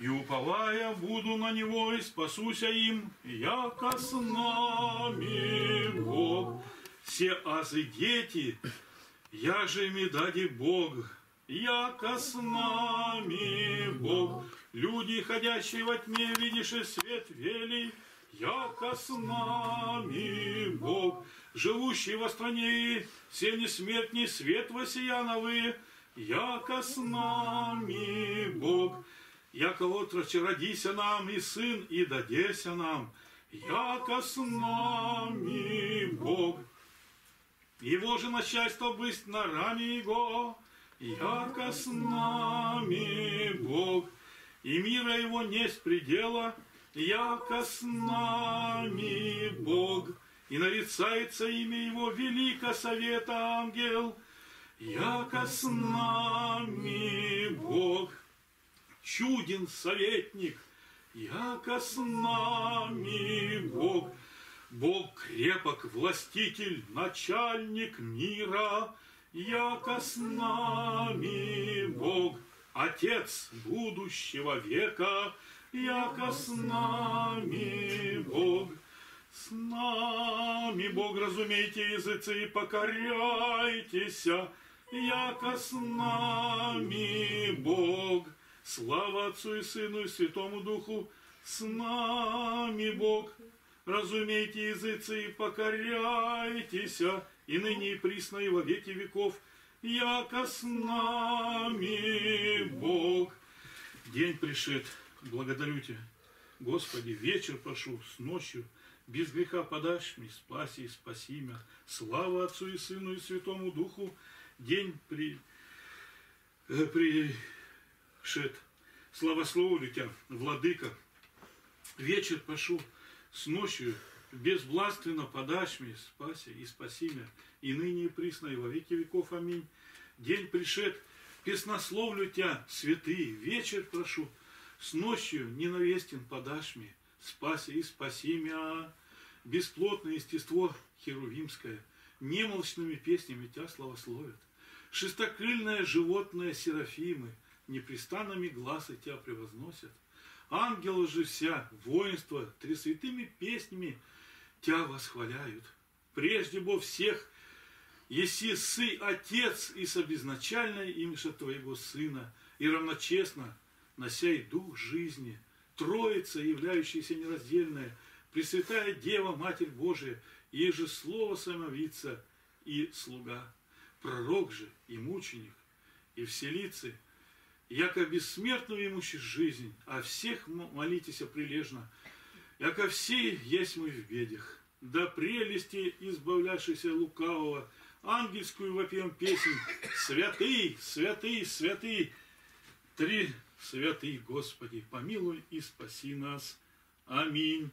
И уповая буду на него, и спасуся им, яко с нами Бог. Все азы дети, я же медади Бог, яко с нами Бог. Люди, ходящие во тьме, видишь и свет велий, яко с нами Бог. Живущие во стране, все не смерть, не свет воссияновы, яко с нами Бог. Яко отрочи родися нам, и сын, и дадеся нам, яко с нами Бог. Его же начальство бысть на раме его, яко с нами Бог. И мира его несть предела, яко с нами Бог. И нарицается имя его велико совета ангел, яко с нами Бог. Чуден советник, яко с нами Бог. Бог крепок, властитель, начальник мира, яко с нами Бог. Отец будущего века, яко с нами Бог. С нами Бог, разумейте языцы и покоряйтесь, яко с нами Бог. Слава Отцу и Сыну и Святому Духу, с нами Бог. Разумейте языцы и покоряйтесь, и ныне и присно и во веки веков, яко с нами Бог. День пришед, благодарю Тебя, Господи, вечер прошу с ночью, без греха подашь мне, спаси и спаси меня. Слава Отцу и Сыну и Святому Духу, день при... Э, пришед, славословлю Тебя, Владыка, вечер прошу, с ночью безблаственно подашь мне, спаси и спаси меня, и ныне и присно, и во веки веков. Аминь. День пришед, песнословлю Тебя, святые, вечер прошу, с ночью ненавестен подашь мне, спаси и спаси меня. Бесплотное естество херувимское немолчными песнями Тебя славословят. Шестокрыльное животное серафимы непрестанными глазы Тебя превозносят. Ангелы же вся, воинство, тресвятыми песнями Тебя восхваляют. Прежде бо всех, еси сы Отец, и собезначально имеша Твоего Сына, и равночестно, нося и дух жизни, Троица, являющаяся нераздельная, Пресвятая Дева, Матерь Божия, ей же слово самовица и слуга, пророк же и мученик, и вселицы, яко бессмертную имущих жизнь, а всех молитеся прилежно, яко все есть мы в бедях. До прелести избавлявшейся лукавого, ангельскую вопьем песнь, святый, святый, святый, три святый Господи, помилуй и спаси нас. Аминь.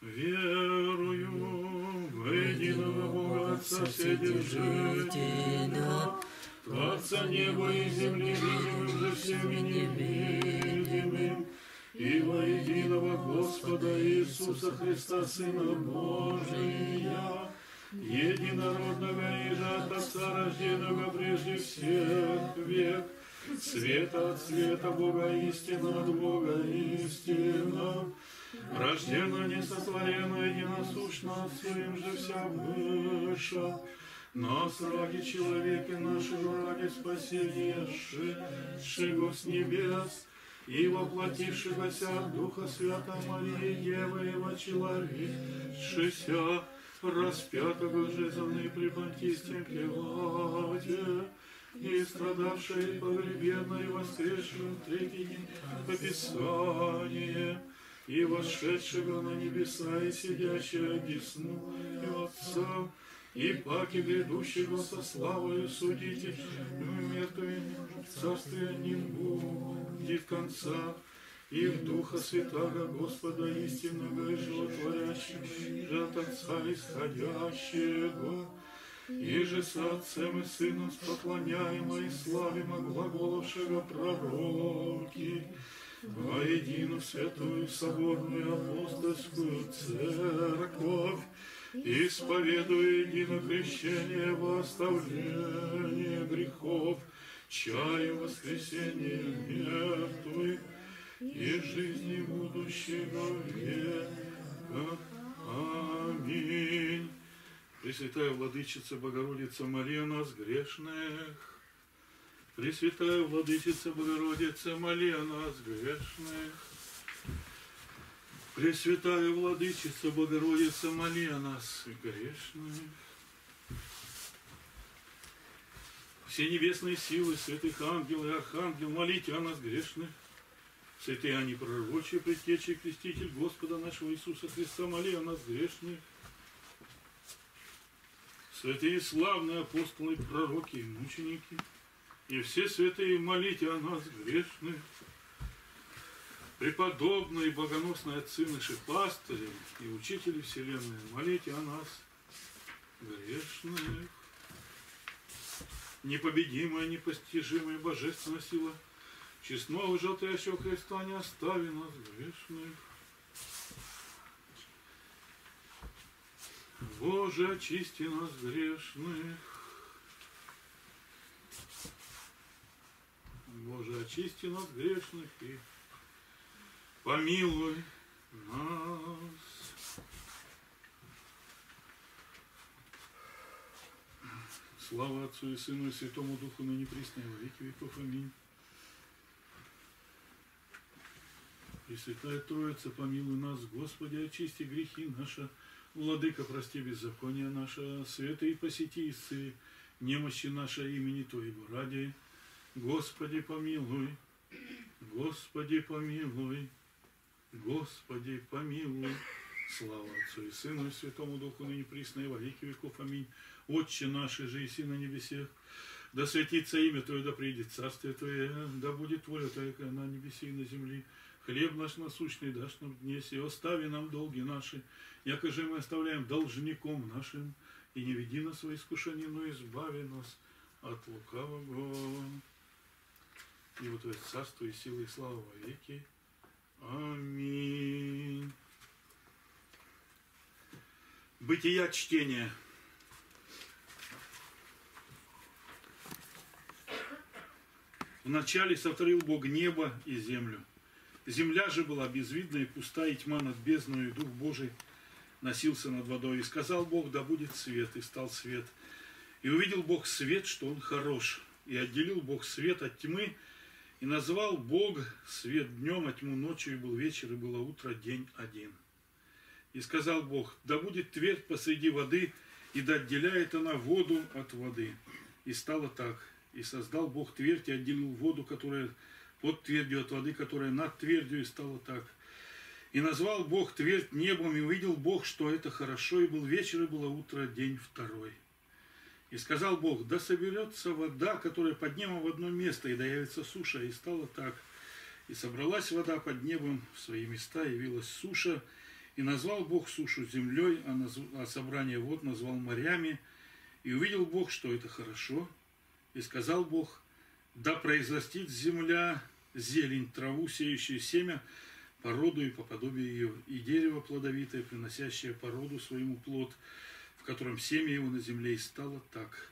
Верую в единого Бога, Отца Вседержителя, Творца неба и земли, видимым за всеми невидимым, и во единого Господа Иисуса Христа, Сына Божия, единородного и от Отца, рожденного прежде всех век, света от света, Бога истина от Бога истина, рождена, несотворена, единосущна, Своим же вся выше. Нас ради человека нашего, ради спасения, шедшего с небес, и воплотившегося от Духа Святого Марии Девы его человечеся, распятого же за мной при Понтийском Пилате, и страдавшей и погребенной и воскресшего в третий день по Писанию, и вошедшего на небеса и сидящего десну и Отца, и паки грядущего со славою судите, мертвые царствия не будет конца, и в Духа Святаго Господа истинного и животворящего, от Отца исходящего, и же с Отцем и Сыном поклоняемо и славимо глаголовшего пророки, воедину святую соборную апостольскую церковь, исповедуя едино крещение во оставление грехов, чаю воскресения мертвых и жизни будущего века. Аминь. Пресвятая Владычица Богородица Мария, нас грешных. Пресвятая Владычица Богородица, моли о нас грешных. Пресвятая Владычица Богородица, моли о нас грешных. Все небесные силы, святых ангелов и архангелов, молите о нас грешных. Святые они пророчие, предтечи и креститель Господа нашего Иисуса Христа, моли о нас грешных. Святые славные апостолы, пророки и мученики, и все святые, молите о нас грешных. Преподобные богоносные отцы наши пастыри и учители вселенной, молите о нас грешных. Непобедимая, непостижимая божественная сила честного желтоящего Христа, не остави нас грешных. Боже, очисти нас грешных. Боже, очисти нас грешных и помилуй нас. Слава Отцу и Сыну и Святому Духу, ныне присно и во веки веков. Аминь. Пресвятая Троица, помилуй нас, Господи, очисти грехи наши, Владыка, прости беззаконие наше, святые посети, исцели немощи наши имени Твоего ради. Господи, помилуй, Господи, помилуй, Господи, помилуй. Слава Отцу и Сыну и Святому Духу, ныне присно и во веки веков. Аминь. Отче наш, же и си на небесех, да святится имя Твое, да придет царствие Твое, да будет воля Твоя на небесе и на земле. Хлеб наш насущный дашь нам днесь, и остави нам долги наши, яко же мы оставляем должником нашим, и не веди нас во искушение, но избави нас от лукавого. И вот это царство и силы и слава во веки. Аминь. Бытия чтения. Вначале сотворил Бог небо и землю. Земля же была безвидна и пуста, и тьма над бездною, и Дух Божий носился над водой. И сказал Бог, да будет свет, и стал свет. И увидел Бог свет, что он хорош. И отделил Бог свет от тьмы, и назвал Бог свет днем, а тьму ночью, и был вечер, и было утро, день один. И сказал Бог, да будет твердь посреди воды, и да отделяет она воду от воды. И стало так. И создал Бог твердь, и отделил воду, которая под твердью, от воды, которая над твердью, и стало так. И назвал Бог твердь небом, и увидел Бог, что это хорошо, и был вечер, и было утро, день второй. И сказал Бог, да соберется вода, которая под небом в одно место, и да явится суша, и стало так. И собралась вода под небом в свои места, явилась суша, и назвал Бог сушу землей, а, назв... а собрание вод назвал морями. И увидел Бог, что это хорошо, и сказал Бог, да произрастит земля зелень, траву, сеющую семя, породу и по подобию ее, и дерево плодовитое, приносящее породу своему плод, в котором семя его на земле, и стало так.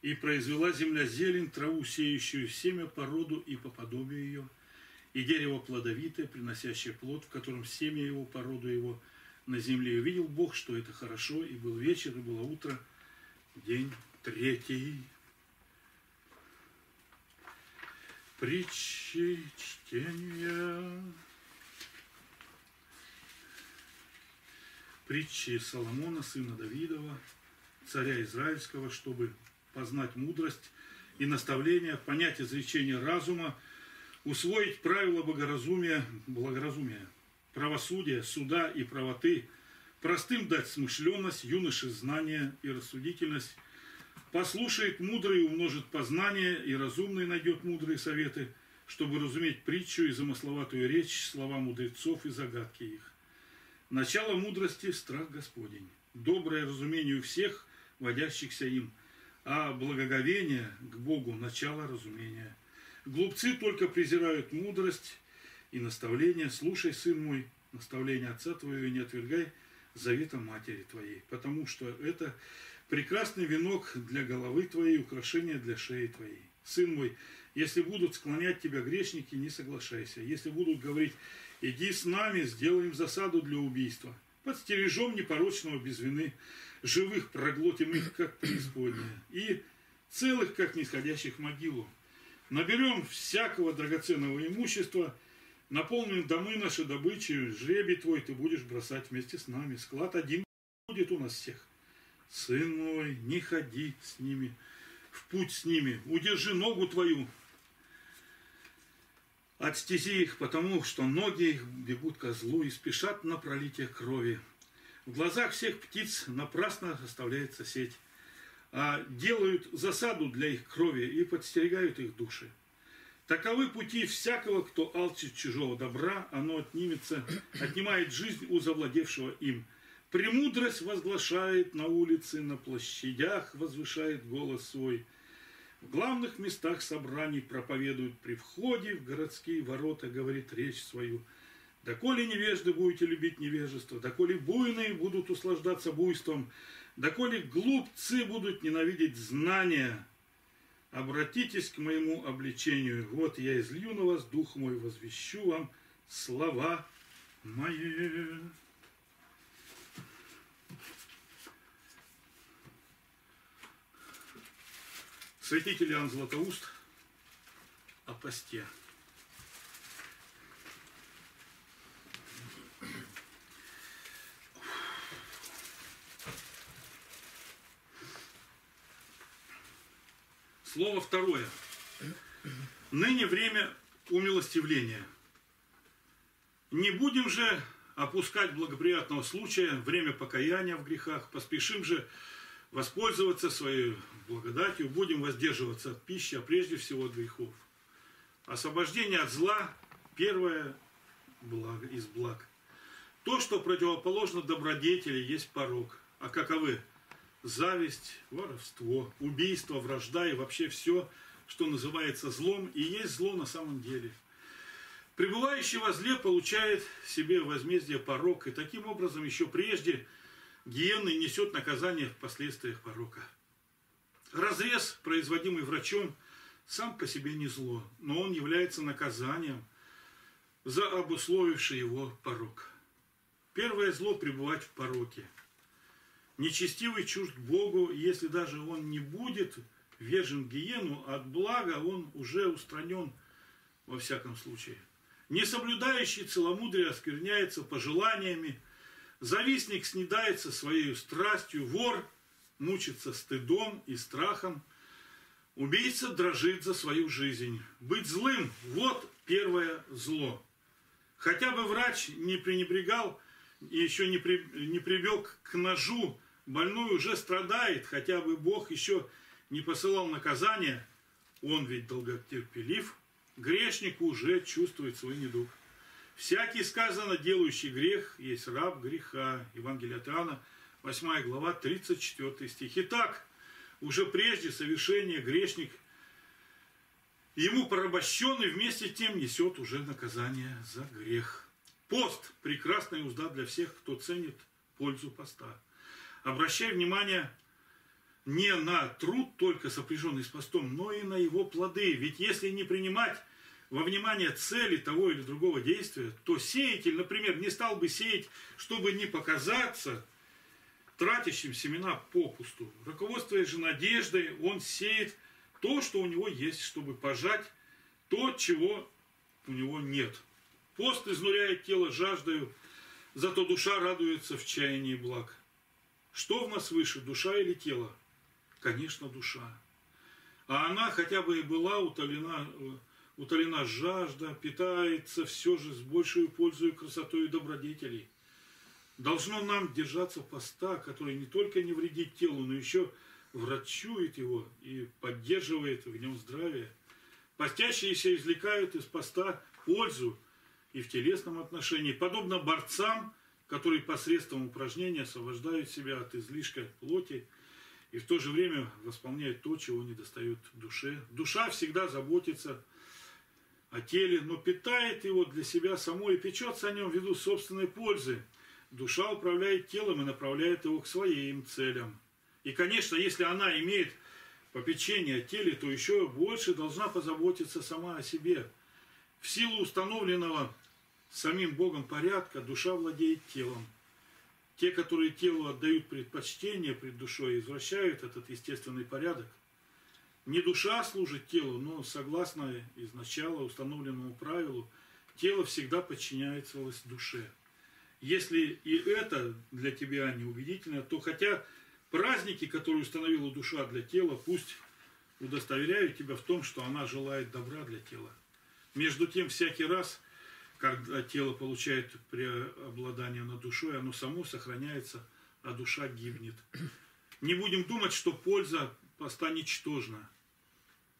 И произвела земля зелень, траву, сеющую семя, породу и по подобию ее, и дерево плодовитое, приносящее плод, в котором семя его, породу его на земле. И увидел Бог, что это хорошо, и был вечер, и было утро, день третий. Притчи чтения. Притчи Соломона, сына Давидова, царя Израильского, чтобы познать мудрость и наставление, понять изречение разума, усвоить правила богоразумия, благоразумия, правосудия, суда и правоты, простым дать смышленность, юноше знания и рассудительность, послушает мудрый, умножит познание, и разумный найдет мудрые советы, чтобы разуметь притчу и замысловатую речь, слова мудрецов и загадки их. Начало мудрости – страх Господень, доброе разумение у всех, водящихся им, а благоговение к Богу – начало разумения. Глупцы только презирают мудрость и наставление. Слушай, сын мой, наставление отца твоего, и не отвергай завета матери твоей, потому что это прекрасный венок для головы твоей, украшение для шеи твоей. Сын мой, если будут склонять тебя грешники, не соглашайся. Если будут говорить, иди с нами, сделаем засаду для убийства. Подстережем непорочного без вины, живых проглотим их, как преисподняя, и целых, как нисходящих в могилу. Наберем всякого драгоценного имущества, наполним домы наши добычей, жребий твой ты будешь бросать вместе с нами. Склад один будет у нас всех. Сын мой, не ходи с ними, в путь с ними, удержи ногу твою от стези их, потому что ноги их бегут ко злу и спешат на пролитие крови. В глазах всех птиц напрасно оставляется сеть, а делают засаду для их крови и подстерегают их души. Таковы пути всякого, кто алчит чужого добра, оно отнимется, отнимает жизнь у завладевшего им. Премудрость возглашает на улице, на площадях возвышает голос свой. В главных местах собраний проповедуют при входе в городские ворота, говорит речь свою. Доколе невежды будете любить невежество, доколе буйные будут услаждаться буйством, доколе глупцы будут ненавидеть знания, обратитесь к моему обличению. Вот я излью на вас дух мой, возвещу вам слова мои. Святитель Иоанн Златоуст о посте. Слово второе. Ныне время умилостивления. Не будем же опускать благоприятного случая, время покаяния в грехах, поспешим же воспользоваться своей благодатью, будем воздерживаться от пищи, а прежде всего от грехов. Освобождение от зла – первое благо из благ. То, что противоположно добродетели, есть порок. А каковы? Зависть, воровство, убийство, вражда и вообще все, что называется злом, и есть зло на самом деле. Пребывающий во зле получает себе возмездие порок, и таким образом еще прежде гиены несет наказание в последствиях порока. Разрез, производимый врачом, сам по себе не зло, но он является наказанием за обусловивший его порок. Первое зло – пребывать в пороке. Нечестивый чужд Богу, если даже он не будет вежен гиену, от блага он уже устранен во всяком случае. Не соблюдающий целомудрие оскверняется пожеланиями, завистник снедается своей страстью, вор мучится стыдом и страхом, убийца дрожит за свою жизнь. Быть злым – вот первое зло. Хотя бы врач не пренебрегал и еще не, при, не прибег к ножу, больной уже страдает, хотя бы Бог еще не посылал наказания, он ведь долготерпелив, грешник уже чувствует свой недуг. Всякий, сказано, делающий грех, есть раб греха. Евангелие от Иоанна, восьмая глава, тридцать четвёртый стих. Итак, уже прежде совершения грешник, ему порабощенный, вместе тем несет уже наказание за грех. Пост – прекрасная узда для всех, кто ценит пользу поста. Обращай внимание не на труд, только сопряженный с постом, но и на его плоды. Ведь если не принимать во внимание цели того или другого действия, то сеятель, например, не стал бы сеять, чтобы не показаться тратящим семена попусту. Руководствуясь же надеждой, он сеет то, что у него есть, чтобы пожать то, чего у него нет. Пост изнуряет тело жаждою, зато душа радуется в чаянии благ. Что в нас выше, душа или тело? Конечно, душа. А она, хотя бы и была утолена, утолена жажда, питается все же с большей пользой и красотой добродетелей. Должно нам держаться поста, который не только не вредит телу, но еще врачует его и поддерживает в нем здравие. Постящиеся извлекают из поста пользу и в телесном отношении, подобно борцам, которые посредством упражнения освобождают себя от излишка плоти и в то же время восполняют то, чего недостает душе. Душа всегда заботится о теле, но питает его для себя самой и печется о нем ввиду собственной пользы. Душа управляет телом и направляет его к своим целям. И, конечно, если она имеет попечение о теле, то еще больше должна позаботиться сама о себе. В силу установленного самим Богом порядка душа владеет телом. Те, которые телу отдают предпочтение пред душой, извращают этот естественный порядок. Не душа служит телу, но согласно изначально установленному правилу, тело всегда подчиняется душе. Если и это для тебя неубедительно, то хотя праздники, которые установила душа для тела, пусть удостоверяют тебя в том, что она желает добра для тела. Между тем, всякий раз, когда тело получает преобладание над душой, оно само сохраняется, а душа гибнет. Не будем думать, что польза поста ничтожна.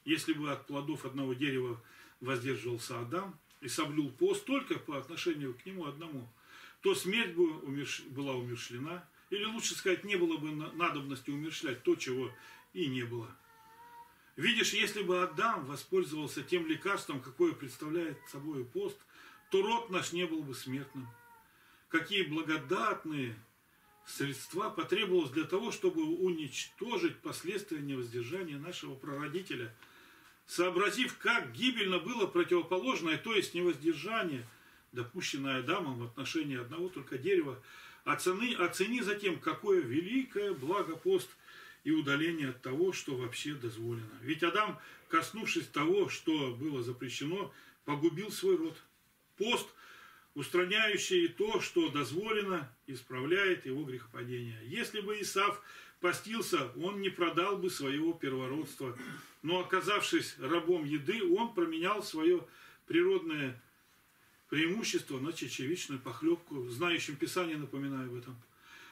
Если бы от плодов одного дерева воздерживался Адам и соблюл пост только по отношению к нему одному, то смерть бы умерш... была умершлена, или лучше сказать, не было бы надобности умершлять то, чего и не было. Видишь, если бы Адам воспользовался тем лекарством, какое представляет собой пост, то род наш не был бы смертным. Какие благодатные средства потребовалось для того, чтобы уничтожить последствия невоздержания нашего прародителя, сообразив, как гибельно было противоположное, то есть невоздержание, допущенное Адамом в отношении одного только дерева, оцени, оцени затем, какое великое благо пост и удаление от того, что вообще дозволено. Ведь Адам, коснувшись того, что было запрещено, погубил свой род. Пост, устраняющий то, что дозволено, исправляет его грехопадение. Если бы Исав постился, он не продал бы своего первородства, но, оказавшись рабом еды, он променял свое природное преимущество на чечевичную похлебку. Знающим Писание напоминаю об этом.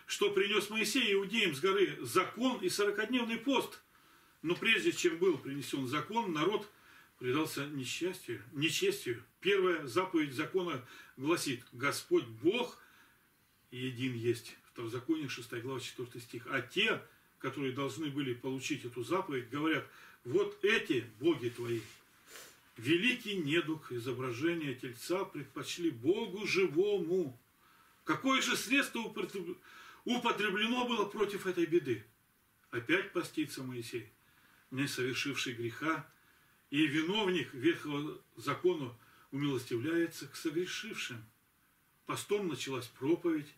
Что принес Моисей иудеям с горы закон и сорокадневный пост. Но прежде чем был принесен закон, народ предался несчастью, нечестию. Первая заповедь закона гласит: Господь Бог един есть. Второзаконие шестая глава четвёртый стих. А те, которые должны были получить эту заповедь, говорят: вот эти боги твои. Великий недуг изображения тельца предпочли Богу живому. Какое же средство употреблено было против этой беды? Опять постится Моисей, не совершивший греха, и виновник ветхого закона умилостивляется к согрешившим. Постом началась проповедь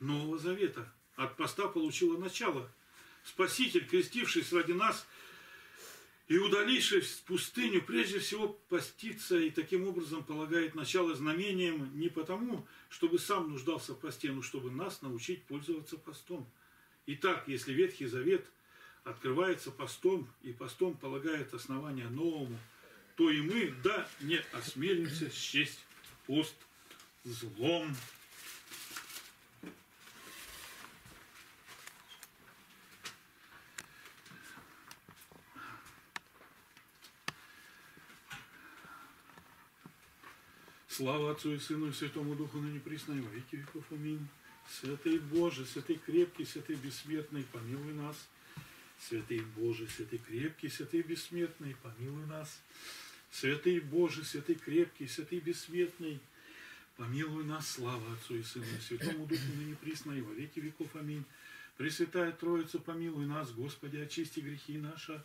Нового Завета. От поста получила начало. Спаситель, крестившись ради нас, и удалившись в пустыню, прежде всего постится и таким образом полагает начало знамением не потому, чтобы сам нуждался в посте, но чтобы нас научить пользоваться постом. Итак, если Ветхий Завет открывается постом и постом полагает основание новому, то и мы, да, не осмелимся счесть пост злом. Слава Отцу и Сыну и Святому Духу, ныне присно и во веки веков. Аминь. Святый Боже, Святый крепкий, Святый бессмертный, помилуй нас. Святый Боже, Святый крепкий, Святый бессмертный, помилуй нас. Святый Боже, Святый крепкий, Святый бессмертный, помилуй нас. Слава Отцу и Сыну и Святому Духу, ныне присно и во веки веков. Аминь. Пресвятая Троица, помилуй нас, Господи, очисти грехи наши.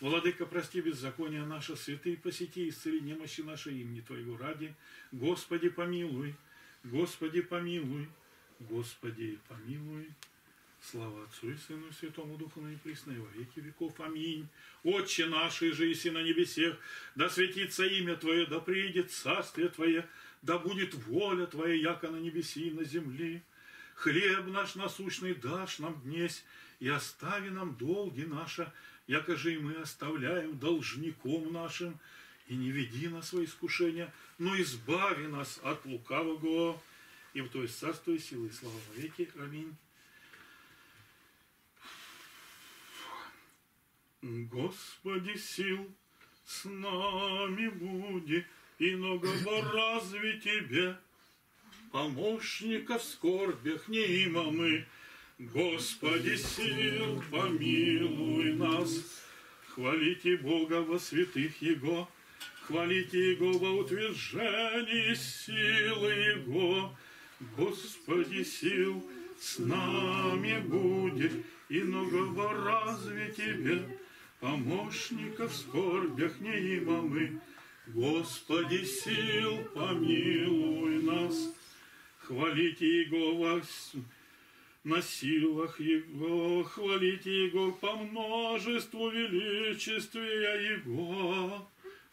Владыка, прости беззакония наше, святые посети, исцели немощи наши имени Твоего ради. Господи, помилуй, Господи, помилуй, Господи, помилуй. Слава Отцу и Сыну и Святому Духу, ныне присно и во веки веков. Аминь. Отче наш, иже еси на небесех, да светится имя Твое, да приедет царствие Твое, да будет воля Твоя, яко на небеси и на земли. Хлеб наш насущный дашь нам днесь, и остави нам долги наши, яко же и мы оставляем должником нашим. И не веди нас во искушение, но избави нас от лукавого. Ибо Твое царство и силы, и слава во веки. Аминь. Господи сил, с нами буди, и много разве Тебе, помощника в скорбях неимо мы. Господи сил, помилуй нас, хвалите Бога во святых Его, хвалите Его во утверждении силы Его. Господи сил, с нами буди, и много разве Тебе, помощника в скорбях неимо мы. Господи сил, помилуй нас, хвалите Его во... на силах Его, хвалите Его по множеству величествия Его.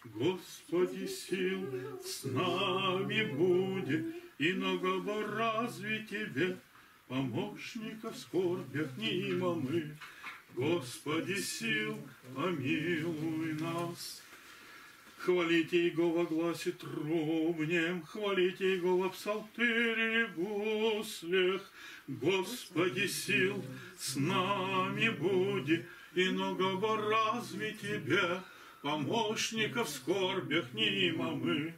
Господи сил, с нами буди, и много разве Тебе, помощника в скорбях неимо мы. Господи сил, помилуй нас. Хвалите Его во гласе трубнем, хвалите Его во псалтыре и гуслях. Господи сил, с нами буди, и много разве Тебе, помощника в скорбях неимо мы.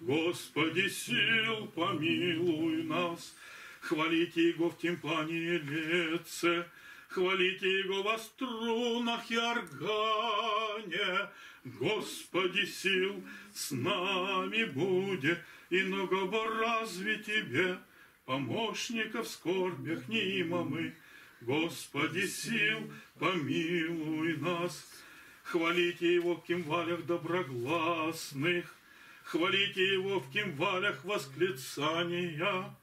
Господи сил, помилуй нас. Хвалите Его в тимпане и летце, хвалите Его во струнах и органе. Господи сил, с нами буди, и много разве Тебе, помощника в скорбях неимо мы. Господи сил, помилуй нас. Хвалите Его в кимвалях доброгласных, хвалите Его в кимвалях восклицания.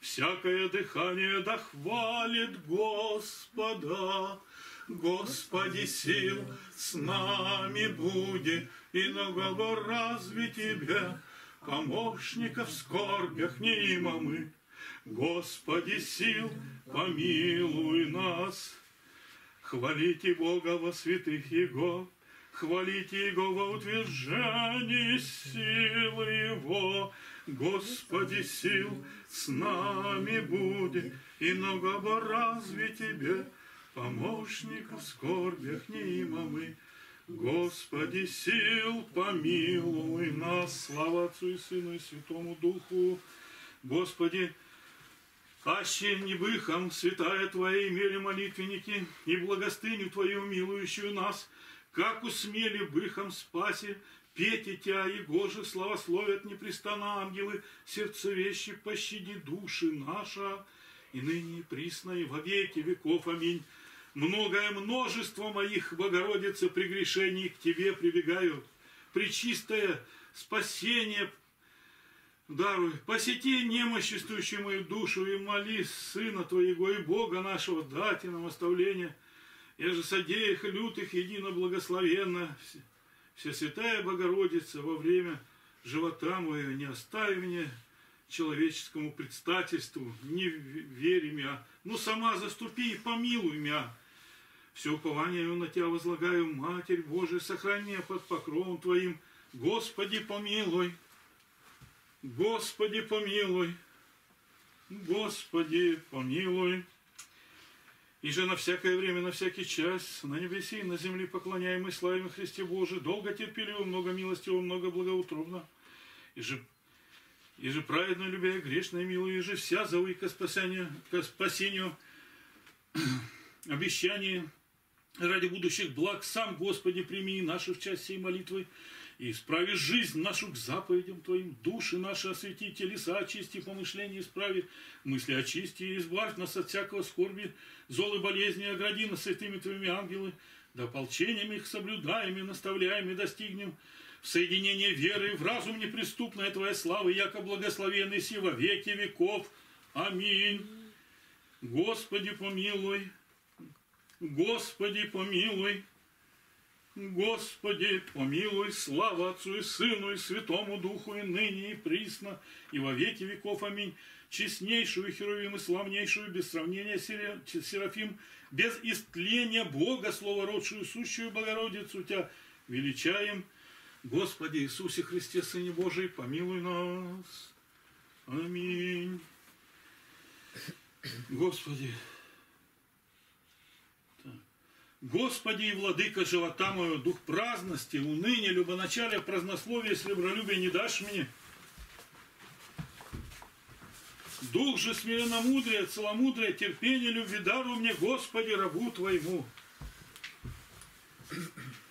Всякое дыхание да хвалит Господа. Господи сил, с нами буди, и много разве Тебе, помощника в скорбях неимо мы. Господи сил, помилуй нас. Хвалите Бога во святых Его, хвалите Его во утверждении силы Его. Господи сил, с нами буди, и много разве Тебе, помощника в скорбях неимо мы. Господи сил, помилуй нас. Слава Отцу и Сыну и Святому Духу. Господи, аще небыхом святая Твоя имели молитвенники, и благостыню Твою, милующую нас, как усмели быхом спаси, петь и Тя, и Гоже славословят непрестанно ангелы, сердцевещи пощади души наша, и ныне и присно, и во веки веков. Аминь. Многое множество моих, Богородица, прегрешений к Тебе прибегаю, пречистое спасение даруй. Посети немоществующую мою душу, и моли Сына Твоего и Бога нашего, дайте нам оставление, я же содеях лютых едино благословенно. Всесвятая Богородица, во время живота моего не остави мне человеческому предстательству, не верь мя, но сама заступи и помилуй мя. Все упование на Тебя возлагаю, Матерь Божия, сохрани меня под покровом Твоим. Господи, помилуй, Господи, помилуй, Господи, помилуй. И же на всякое время, на всякий час, на небесе и на земле поклоняемый славим Христе Божий, долго терпеливо, много милостиво, много благоутробно. И же, и же праведно любя, грешно и милуя, и же вся зовы ко спасению, ко спасению обещание ради будущих благ. Сам, Господи, прими наши в час сей молитвы и исправи жизнь нашу к заповедям Твоим, души наши освети, телеса очисти, помышления исправи, мысли очисти и избавь нас от всякого скорби, зол и болезни, огради нас святыми Твоими ангелы, да ополчениями их соблюдаем и наставляем и достигнем в соединение веры в разум неприступная Твоя слава, яко благословенный си во веки веков. Аминь. Господи помилуй, Господи помилуй, Господи помилуй, слава Отцу и Сыну и Святому Духу, и ныне, и присно, и во веки веков. Аминь. Честнейшую Херувим и славнейшую, без сравнения Серафим, без истления Бога, Словородшую, сущую Богородицу Тебя величаем. Господи Иисусе Христе, Сыне Божий, помилуй нас. Аминь. Господи, Господи и Владыка живота моего, дух праздности, уныния, любоначалия, празднословия, сребролюбия не дашь мне. Дух же смиренномудрия, целомудрия, терпения, любви даруй мне, Господи, рабу Твоему.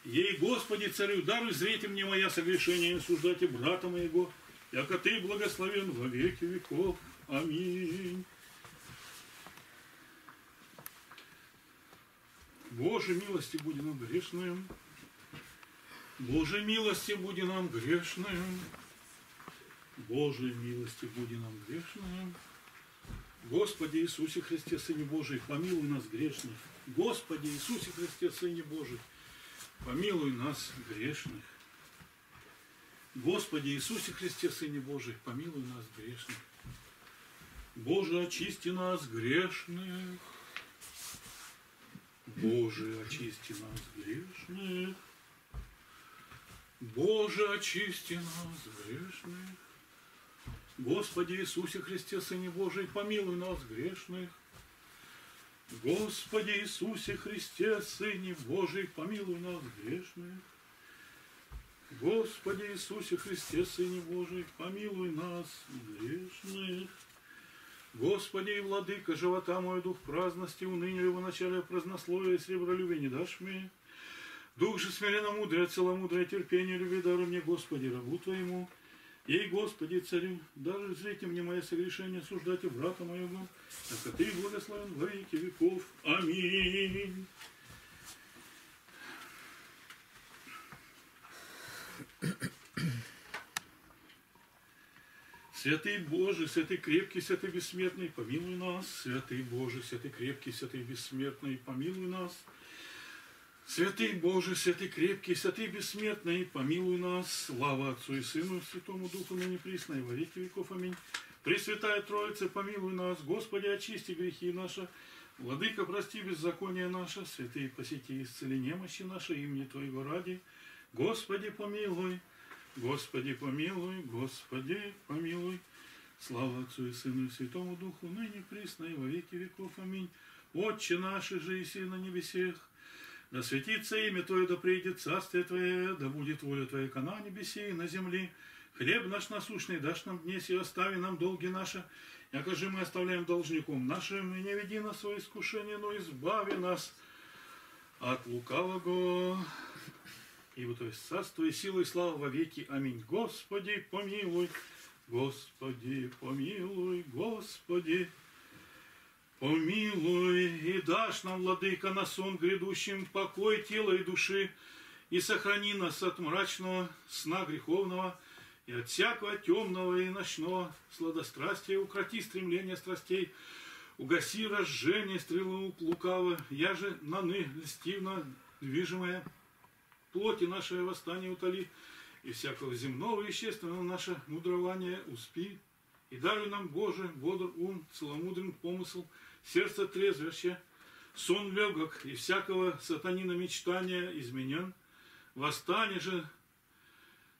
Ей, Господи, царю, даруй, зрите мне моя согрешение, и осуждайте брата моего, яко Ты благословен во веки веков. Аминь. Боже, милости буди нам грешным, Боже, милости буди нам грешным, Боже, милости буди нам грешным. Господи Иисусе Христе, Сыне Божий, помилуй нас грешных. Господи Иисусе Христе, Сыне Божий, помилуй нас грешных. Господи Иисусе Христе, Сыне Божий, помилуй нас грешных. Боже, очисти нас грешных. Боже, очисти нас грешных, Боже, очисти нас грешных, Господи Иисусе Христе, Сыне Божий, помилуй нас грешных, Господи Иисусе Христе, Сыне Божий, помилуй нас грешных, Господи Иисусе Христе, Сыне Божий, помилуй нас грешных. Господи и Владыка, живота мой, дух праздности, уныния его начале, празднословия и сребролюбия не дашь мне. Дух же смиренно мудрое, целомудрое, терпение, любви даруй мне, Господи, рабу Твоему. Ей, Господи, царю, даже зрите мне мое согрешение, осуждайте брата моего, так Ты благословен во веки веков. Аминь. Святый Боже, святый крепкий, святый бессмертный, помилуй нас. Святый Боже, святый крепкий, святый бессмертный, помилуй нас. Святый Боже, святый крепкий, святый бессмертный, помилуй нас. Слава Отцу и Сыну и Святому Духу, ныне присно и во веки веков. Аминь. Пресвятая Троица, помилуй нас. Господи, очисти грехи наши. Владыка, прости беззаконие наше. Святые, посети и исцели немощи наши, имени Твоего ради. Господи, помилуй. Господи, помилуй, Господи, помилуй. Слава Отцу и Сыну и Святому Духу, ныне присно и во веки веков. Аминь. Отче наш, же и сей на небесех, да светится имя Твое, да придет царствие Твое, да будет воля Твоя, как на небесе и на земле. Хлеб наш насущный дашь нам днесь, и остави нам долги наши, яко же мы оставляем должником нашим, и не веди нас в свое искушение, но избави нас от лукавого. Ибо то есть царство и сила и слава во веки. Аминь. Господи, помилуй, Господи, помилуй, Господи, помилуй. И дашь нам, Владыка, на сон грядущим покой тела и души, и сохрани нас от мрачного сна греховного, и от всякого темного и ночного сладострастия, укроти стремление страстей, угаси разжение стрелы лукавы, я же наны льстивно движимая, плоти наше восстание утоли, и всякого земного и вещественного наше мудрование успи. И даруй нам, Боже, бодр ум, целомудрен помысл, сердце трезвяще, сон легок, и всякого сатанина мечтания изменен. Восстань же,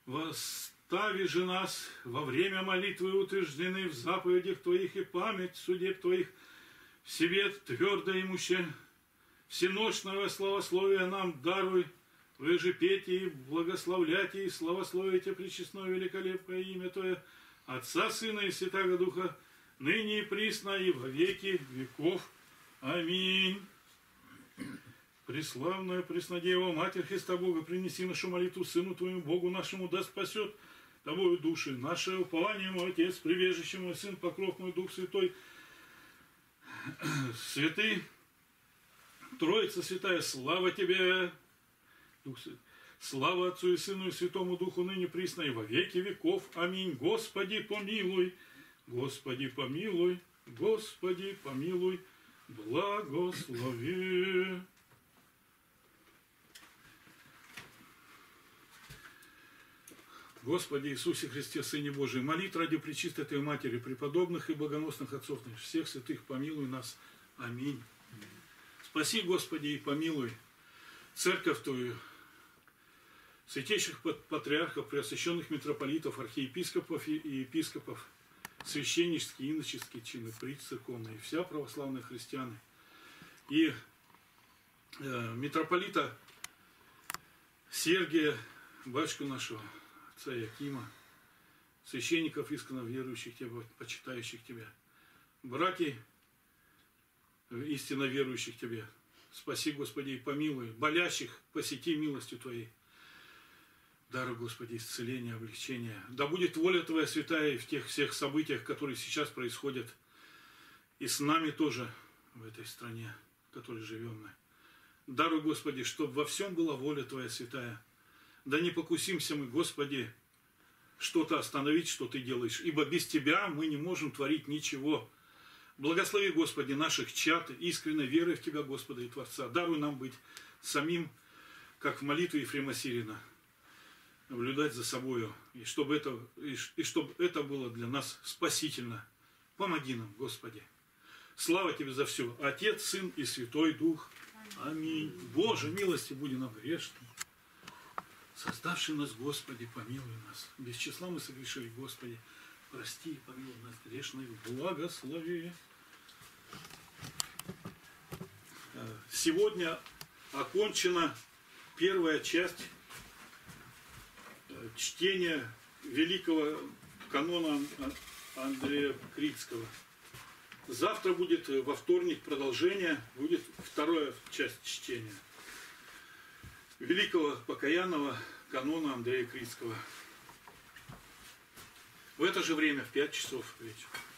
восстави же нас во время молитвы утверждены в заповедях Твоих, и память судеб Твоих в себе твердо имуще. Всеночного славословия нам даруй, Вы же пейте и благословляйте и славословите пречестное великолепное имя Твое, Отца, Сына и Святаго Духа, ныне и присно и во веки веков. Аминь. Преславная Преснодева, Матерь Христа Бога, принеси нашу молитву Сыну Твоему, Богу нашему, да спасет Тобою души. Наше упование, мой Отец, прибежище мой, Сын, покров мой, Дух Святой, Святый, Троица Святая, слава Тебе! Дух, слава Отцу и Сыну и Святому Духу, ныне присно и во веки веков. Аминь. Господи, помилуй, Господи, помилуй, Господи, помилуй, благослови. Господи Иисусе Христе, Сыне Божий, молитв ради Пречистой Твоей Матери, преподобных и благоносных отцов наших, всех святых, помилуй нас. Аминь. Спаси, Господи, и помилуй Церковь Твою, святейших патриархов, преосвященных митрополитов, архиепископов и епископов, священнические, иноческие чины, прицерковные, вся православные христианы, и э, митрополита Сергия, батюшку нашего, отца Якима, священников исконно верующих Тебя, почитающих Тебя, братьев истинно верующих Тебе, спаси, Господи, и помилуй, болящих посети милостью Твоей. Дары, Господи, исцеления, облегчения. Да будет воля Твоя святая в тех всех событиях, которые сейчас происходят. И с нами тоже в этой стране, в которой живем мы. Даруй, Господи, чтобы во всем была воля Твоя святая. Да не покусимся мы, Господи, что-то остановить, что Ты делаешь. Ибо без Тебя мы не можем творить ничего. Благослови, Господи, наших чад, искренней веры в Тебя, Господа и Творца. Даруй нам быть самим, как в молитве Ефрема Сирина, наблюдать за собою, и чтобы это, и, и чтобы это было для нас спасительно. Помоги нам, Господи. Слава Тебе за все. Отец, Сын и Святой Дух. Аминь. Аминь. Боже, милости буди нам грешным. Создавший нас, Господи, помилуй нас. Без числа мы согрешили, Господи. Прости и помилуй нас грешных. Благослови. Сегодня окончена первая часть чтение великого канона Андрея Критского. Завтра будет, во вторник, продолжение, будет вторая часть чтения великого покаянного канона Андрея Критского. В это же время, в пять часов вечера.